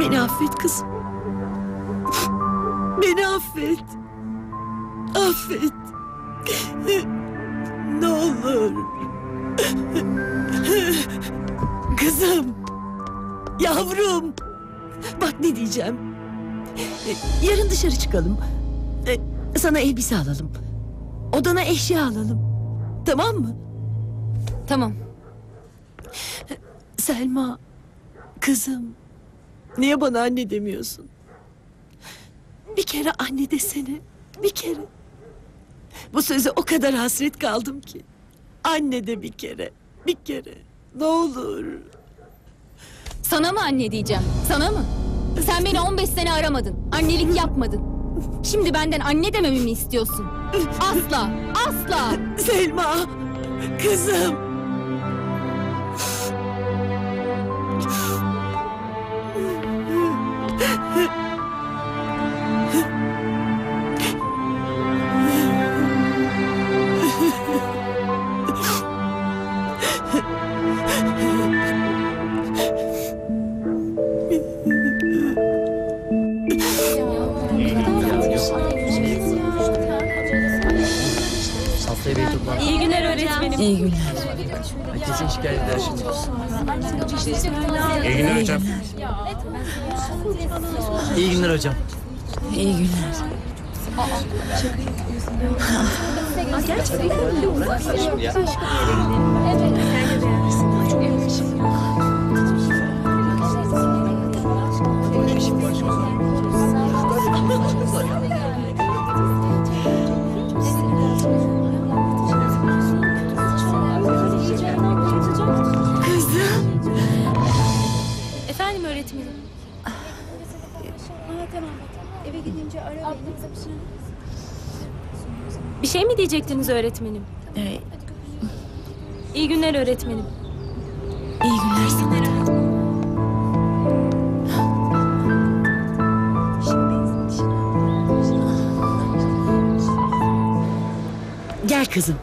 Beni affet kızım. Beni affet. Affet. Ne olur. Kızım. Yavrum. Bak ne diyeceğim. Yarın dışarı çıkalım. Sana elbise alalım. Odana eşya alalım. Tamam mı? Tamam. Selma. Kızım. Niye bana anne demiyorsun? Bir kere anne desene. Bir kere. Bu söze o kadar hasret kaldım ki. Anne de bir kere. Bir kere. Ne olur. Sana mı anne diyeceğim? Sana mı? Sen beni 15 sene aramadın. Annelik yapmadın. Şimdi benden anne dememi mi istiyorsun? Asla. Asla. Selma. Kızım. İyi günler. Herkese şikayet eder şimdi. İyi günler hocam. İyi günler hocam. İyi günler. Bir şey mi diyecektiniz öğretmenim? Evet. İyi günler öğretmenim. İyi günler sana. Gel kızım.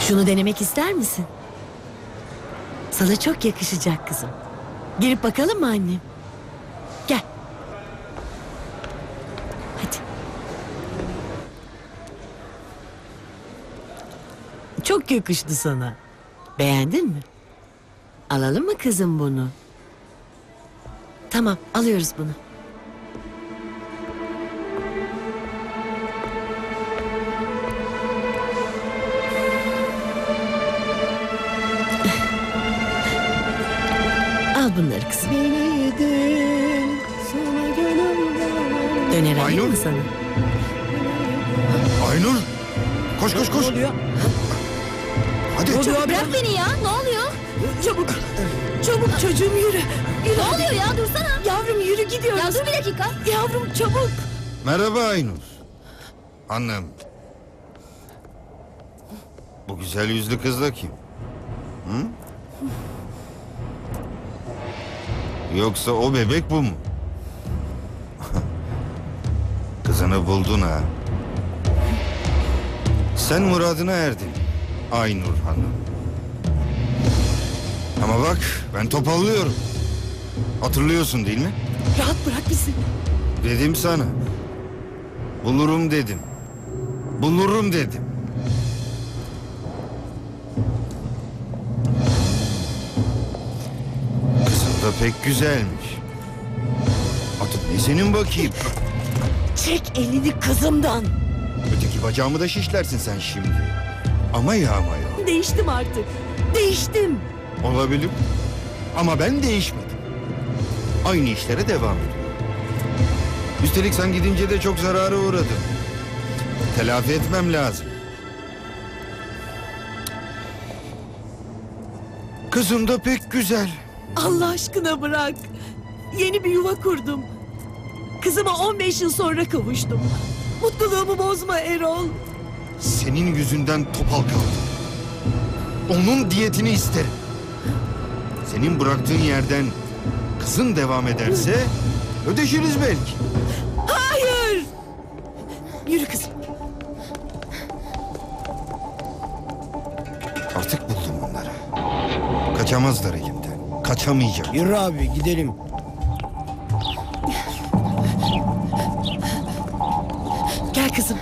Şunu denemek ister misin? Sana çok yakışacak kızım. Girip bakalım mı annem? Gel. Hadi. Çok yakıştı sana. Beğendin mi? Alalım mı kızım bunu? Tamam, alıyoruz bunu. Bunları kızım. Döner ayırır mı sana? Aynur! Koş koş koş! Ne oluyor? Hadi çabuk! Bırak beni ya! Ne oluyor? Çabuk! Çabuk çocuğum yürü! Ne oluyor ya? Dursana! Yavrum yürü gidiyoruz! Ya dur bir dakika! Yavrum çabuk! Merhaba Aynur. Annem. Bu güzel yüzlü kız da kim? Hı? Yoksa o bebek bu mu? Kızını buldun ha. Sen muradına erdin Aynur Hanım. Ama bak ben topallıyorum. Hatırlıyorsun değil mi? Rahat bırak bizi. Dedim sana. Bulurum dedim. Bulurum dedim. Pek güzelmiş. Senin bakayım. Çek elini kızımdan. Öteki bacağımı da şişlersin sen şimdi. Ama ya ama ya. Değiştim artık. Değiştim. Olabilir. Ama ben değişmedim. Aynı işlere devam ediyorum. Üstelik sen gidince de çok zarara uğradım. Telafi etmem lazım. Kızım da pek güzel. Allah aşkına bırak. Yeni bir yuva kurdum. Kızıma 15 yıl sonra kavuştum. Mutluluğumu bozma Erol. Senin yüzünden topal kaldım. Onun diyetini isterim. Senin bıraktığın yerden kızın devam ederse ödeşiriz belki. Hayır! Yürü kızım. Artık buldum bunları. Kaçamazlar elimden. Kaçamayacak. Yürü abi gidelim. Gel kızım.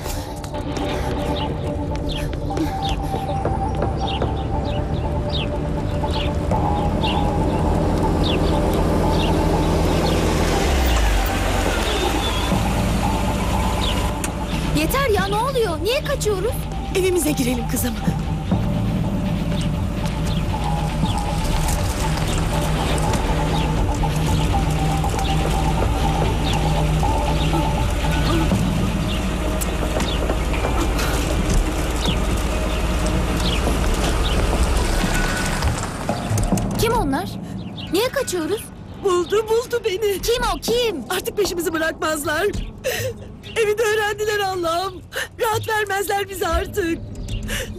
Yeter ya, ne oluyor? Niye kaçıyoruz? Evimize girelim kızım. Kim onlar? Niye kaçıyoruz? Buldu beni. Kim o, kim? Artık peşimizi bırakmazlar. Evi de öğrendiler Allah'ım. Rahat vermezler bize artık.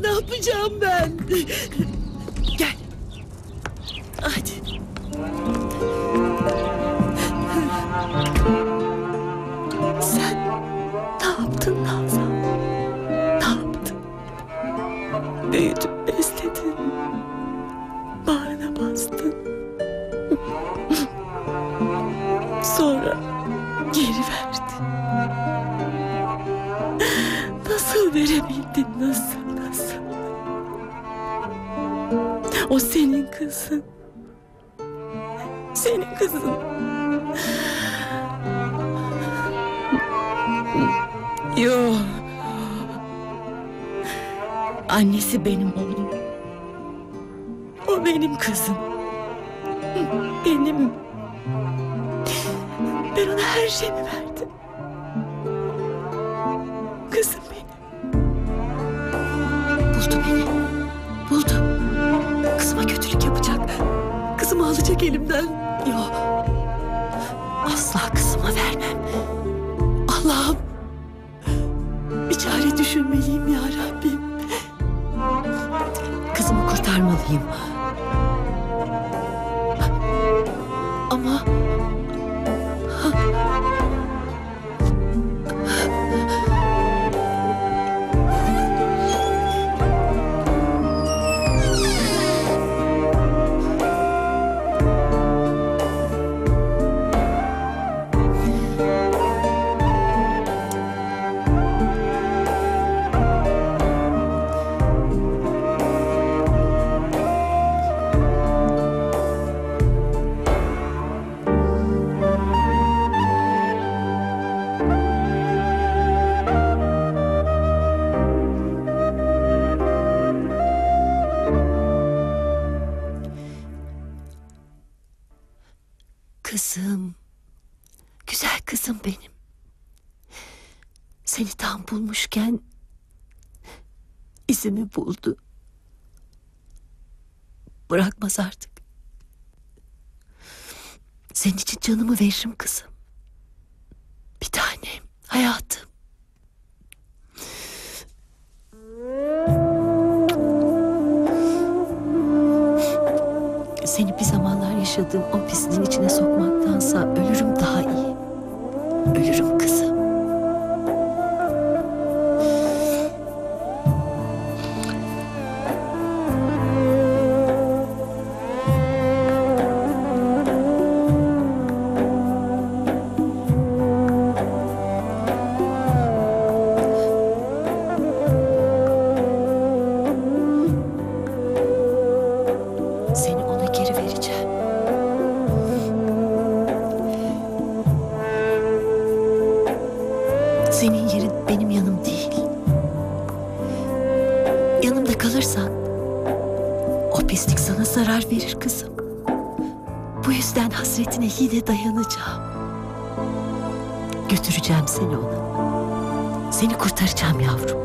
Ne yapacağım ben? Gel. Hadi. Sen ne yaptın Nazan? Ne yaptın? Büyüdün, besledin. Bağrına bastın. Sonra geri verdin. Nasıl verebildin, nasıl? O senin kızın. Senin kızın. Yok. Annesi benim oğlum. O benim kızım. Benim. Ben ona her şeyimi verdim. Kızım benim. Buldu beni. Buldu. Kızıma kötülük yapacak. Kızımı alacak elimden. Yok. Asla kızıma vermem. Allah'ım. Bir çare düşünmeliyim ya Rabbim. Kızımı kurtarmalıyım. Ama... Kızım, güzel kızım benim. Seni tam bulmuşken izimi buldu. Bırakmaz artık. Senin için canımı veririm kızım. Bir tanem, hayatım. Seni bir zamanlar yaşadığım o pisliğin içine sokmaktansa ölürüm daha iyi. Ölürüm kızım. Seni ona geri vereceğim. benim yanım değil. Yanımda kalırsan o pislik sana zarar verir kızım. Bu yüzden hasretine yine dayanacağım. Götüreceğim seni ona. Seni kurtaracağım yavrum.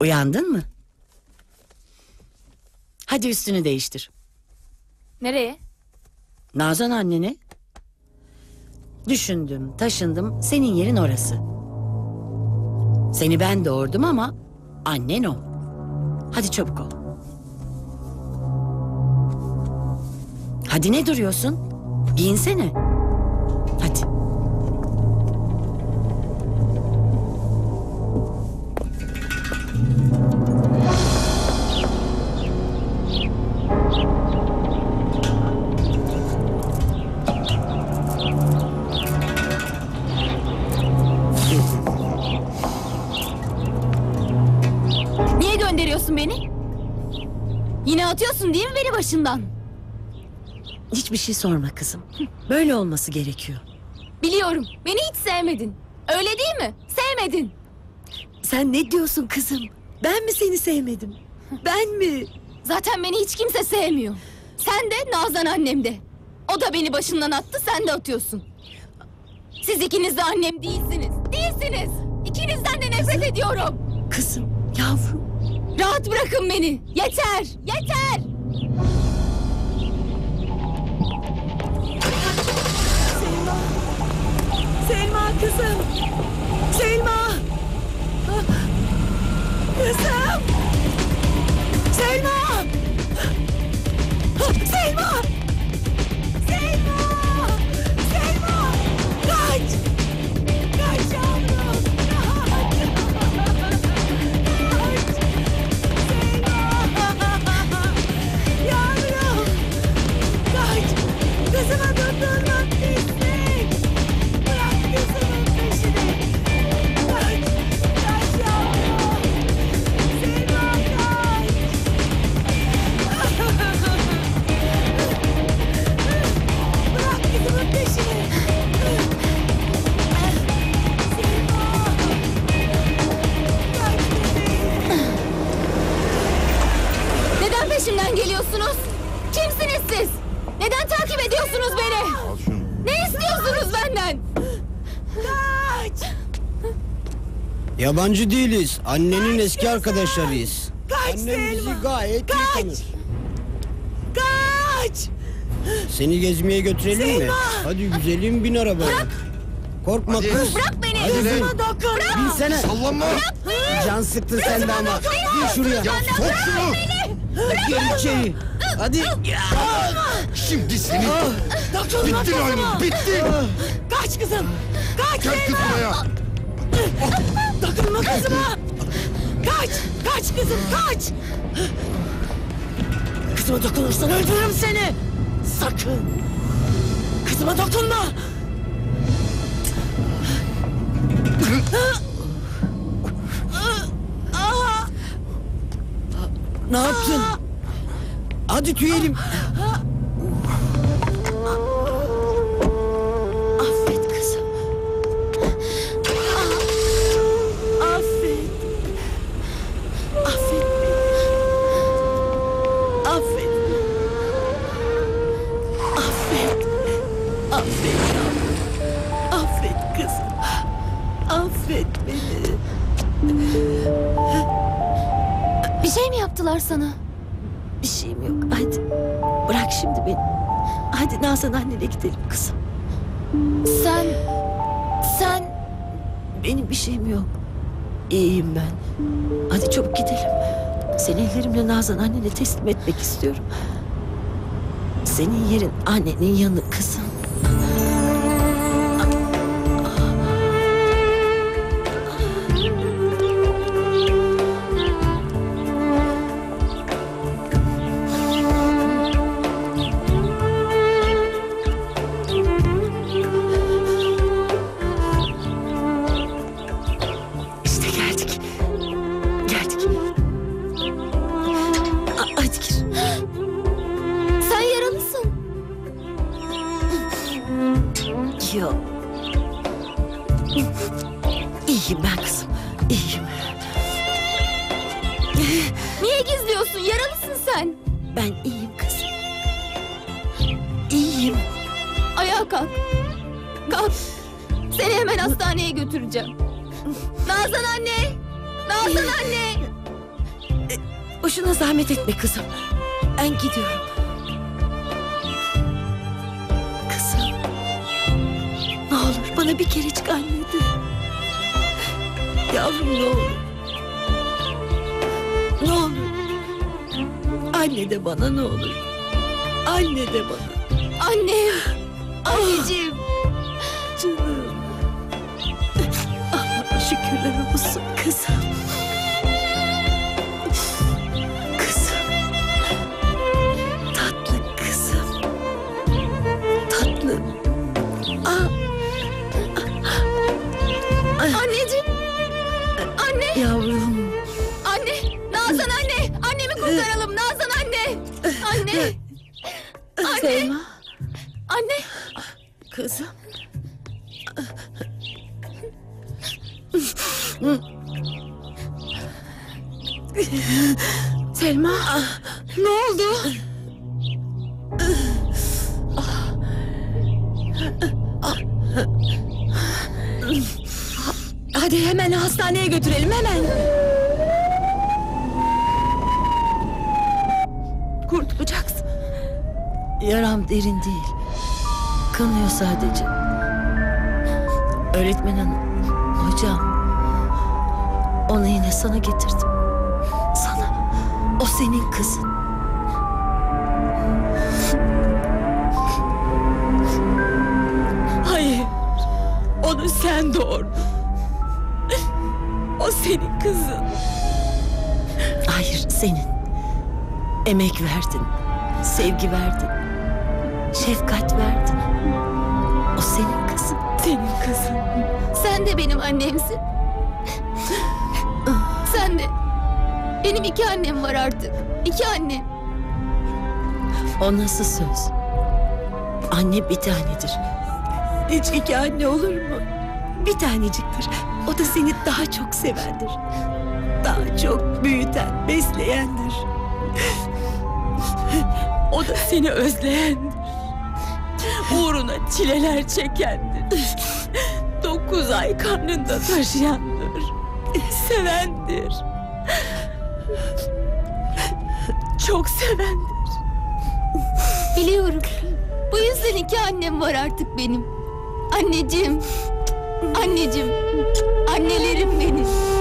Uyandın mı? Hadi üstünü değiştir. Nereye? Nazan annene. Düşündüm, taşındım. Senin yerin orası. Seni ben doğurdum ama annen o. Hadi çabuk ol. Hadi ne duruyorsun? Giyinsene. Hadi. Beni? Yine atıyorsun değil mi beni başından? Hiçbir şey sorma kızım. Böyle olması gerekiyor. Biliyorum. Beni hiç sevmedin. Öyle değil mi? Sevmedin. Sen ne diyorsun kızım? Ben mi seni sevmedim? Ben mi? Zaten beni hiç kimse sevmiyor. Sen de Nazan annem de. O da beni başından attı, sen de atıyorsun. Siz ikiniz de annem değilsiniz. Değilsiniz. İkinizden de nefret ediyorum. Kızım, yavrum. Rahat bırakın beni. Yeter, yeter. Selma. Selma kızım. Selma. Kızım. Selma. Selma. Selma. Selma. Kaç. Kaç yavrum. Kızıma tutulmak pislik. Bırak kızımın peşini. Kaç, kaç yavrum. Selma kaç. Bırak kızımın peşini. Selma. Kaç bebeğim. Neden peşimden geliyorsunuz? Kimsiniz siz? Neden takip ediyorsunuz beni? Ne istiyorsunuz benden? Kaç! Yabancı değiliz. Annenin kaç eski arkadaşlarıyız. Kaç annem Selma. Bizi gayet kaç. İyi tanır. Kaç! Seni gezmeye götürelim Selma. Mi? Hadi güzelim bin arabaya. Bırak. Korkma hadi. Kız. Bırak beni. Kızıma dokun. Binsene. Sallama. Bırak beni. Can sıktın sen de ama. Gel şuraya. Ya sok şunu. Gel içeri. Hadi. Şimdi seni. Bittin oğlum, bittin. Kaç kızım, kaç. Gel kızıma ya. Dokunma kızıma. Kaç, kaç kızım, kaç. Kızıma dokunursan öldürürüm seni. Sakın. Kızıma dokunma. Ne yaptın? Hadi tüyelim. Affet kızım. Affet. Affet beni. Affet. Affet. Affet yavrum. Affet kızım. Affet beni. Bir şey mi yaptılar sana? Bir şeyim yok. Hadi bırak şimdi beni. Hadi Nazan annene gidelim kızım. Sen... Benim bir şeyim yok. İyiyim ben. Hadi çabuk gidelim. Seni ellerimle Nazan annene teslim etmek istiyorum. Senin yerin annenin yanı kızım. İyiyim ben kızım, iyiyim. Niye gizliyorsun? Yaralısın sen. Ben iyiyim kızım. İyiyim. Ayağa kalk. Kalk. Seni hemen hastaneye götüreceğim. Nazan anne! Nazan anne! Boşuna zahmet etme kızım. Ben gidiyorum. Kızım. Ne olur bana bir kere çık anne de. Yavrum ne olur. Ne olur. Anne de bana ne olur. Anne de bana. Annem. Anneciğim. Ah, canım. Allah'a şükürler olsun kızım. Kızım. Tatlı kızım. Tatlı. Ah. Ah. Anneciğim. Anne! Yavrum! Anne! Nazan anne! Annemi kurtaralım! Nazan anne! Anne! Anne! Selma. Anne! Kızım! Selma! Ne oldu? Hadi hemen hastaneye götürelim, hemen! Kurtulacaksın. Yaram derin değil. Kanıyor sadece. Öğretmen hanım, hocam... ...onu yine sana getirdim. Sana. O senin kızın. Hayır. Onu sen doğurdun. O senin kızın. Hayır, senin. Emek verdin, sevgi verdin, şefkat verdin. O senin kızın. Senin kızın. Sen de benim annemsin. Sen de. Benim iki annem var artık. İki annem. O nasıl söz? Anne bir tanedir. Hiç iki anne olur mu? Bir taneciktir. O da seni daha çok severdir. Daha çok büyüten, besleyendir. O da seni özleyendir. Uğruna çileler çekendir. 9 ay karnında taşıyandır. Sevendir. Çok sevendir. Biliyorum. Bu yüzden iki annem var artık benim. Anneciğim. Anneciğim, annelerim benim.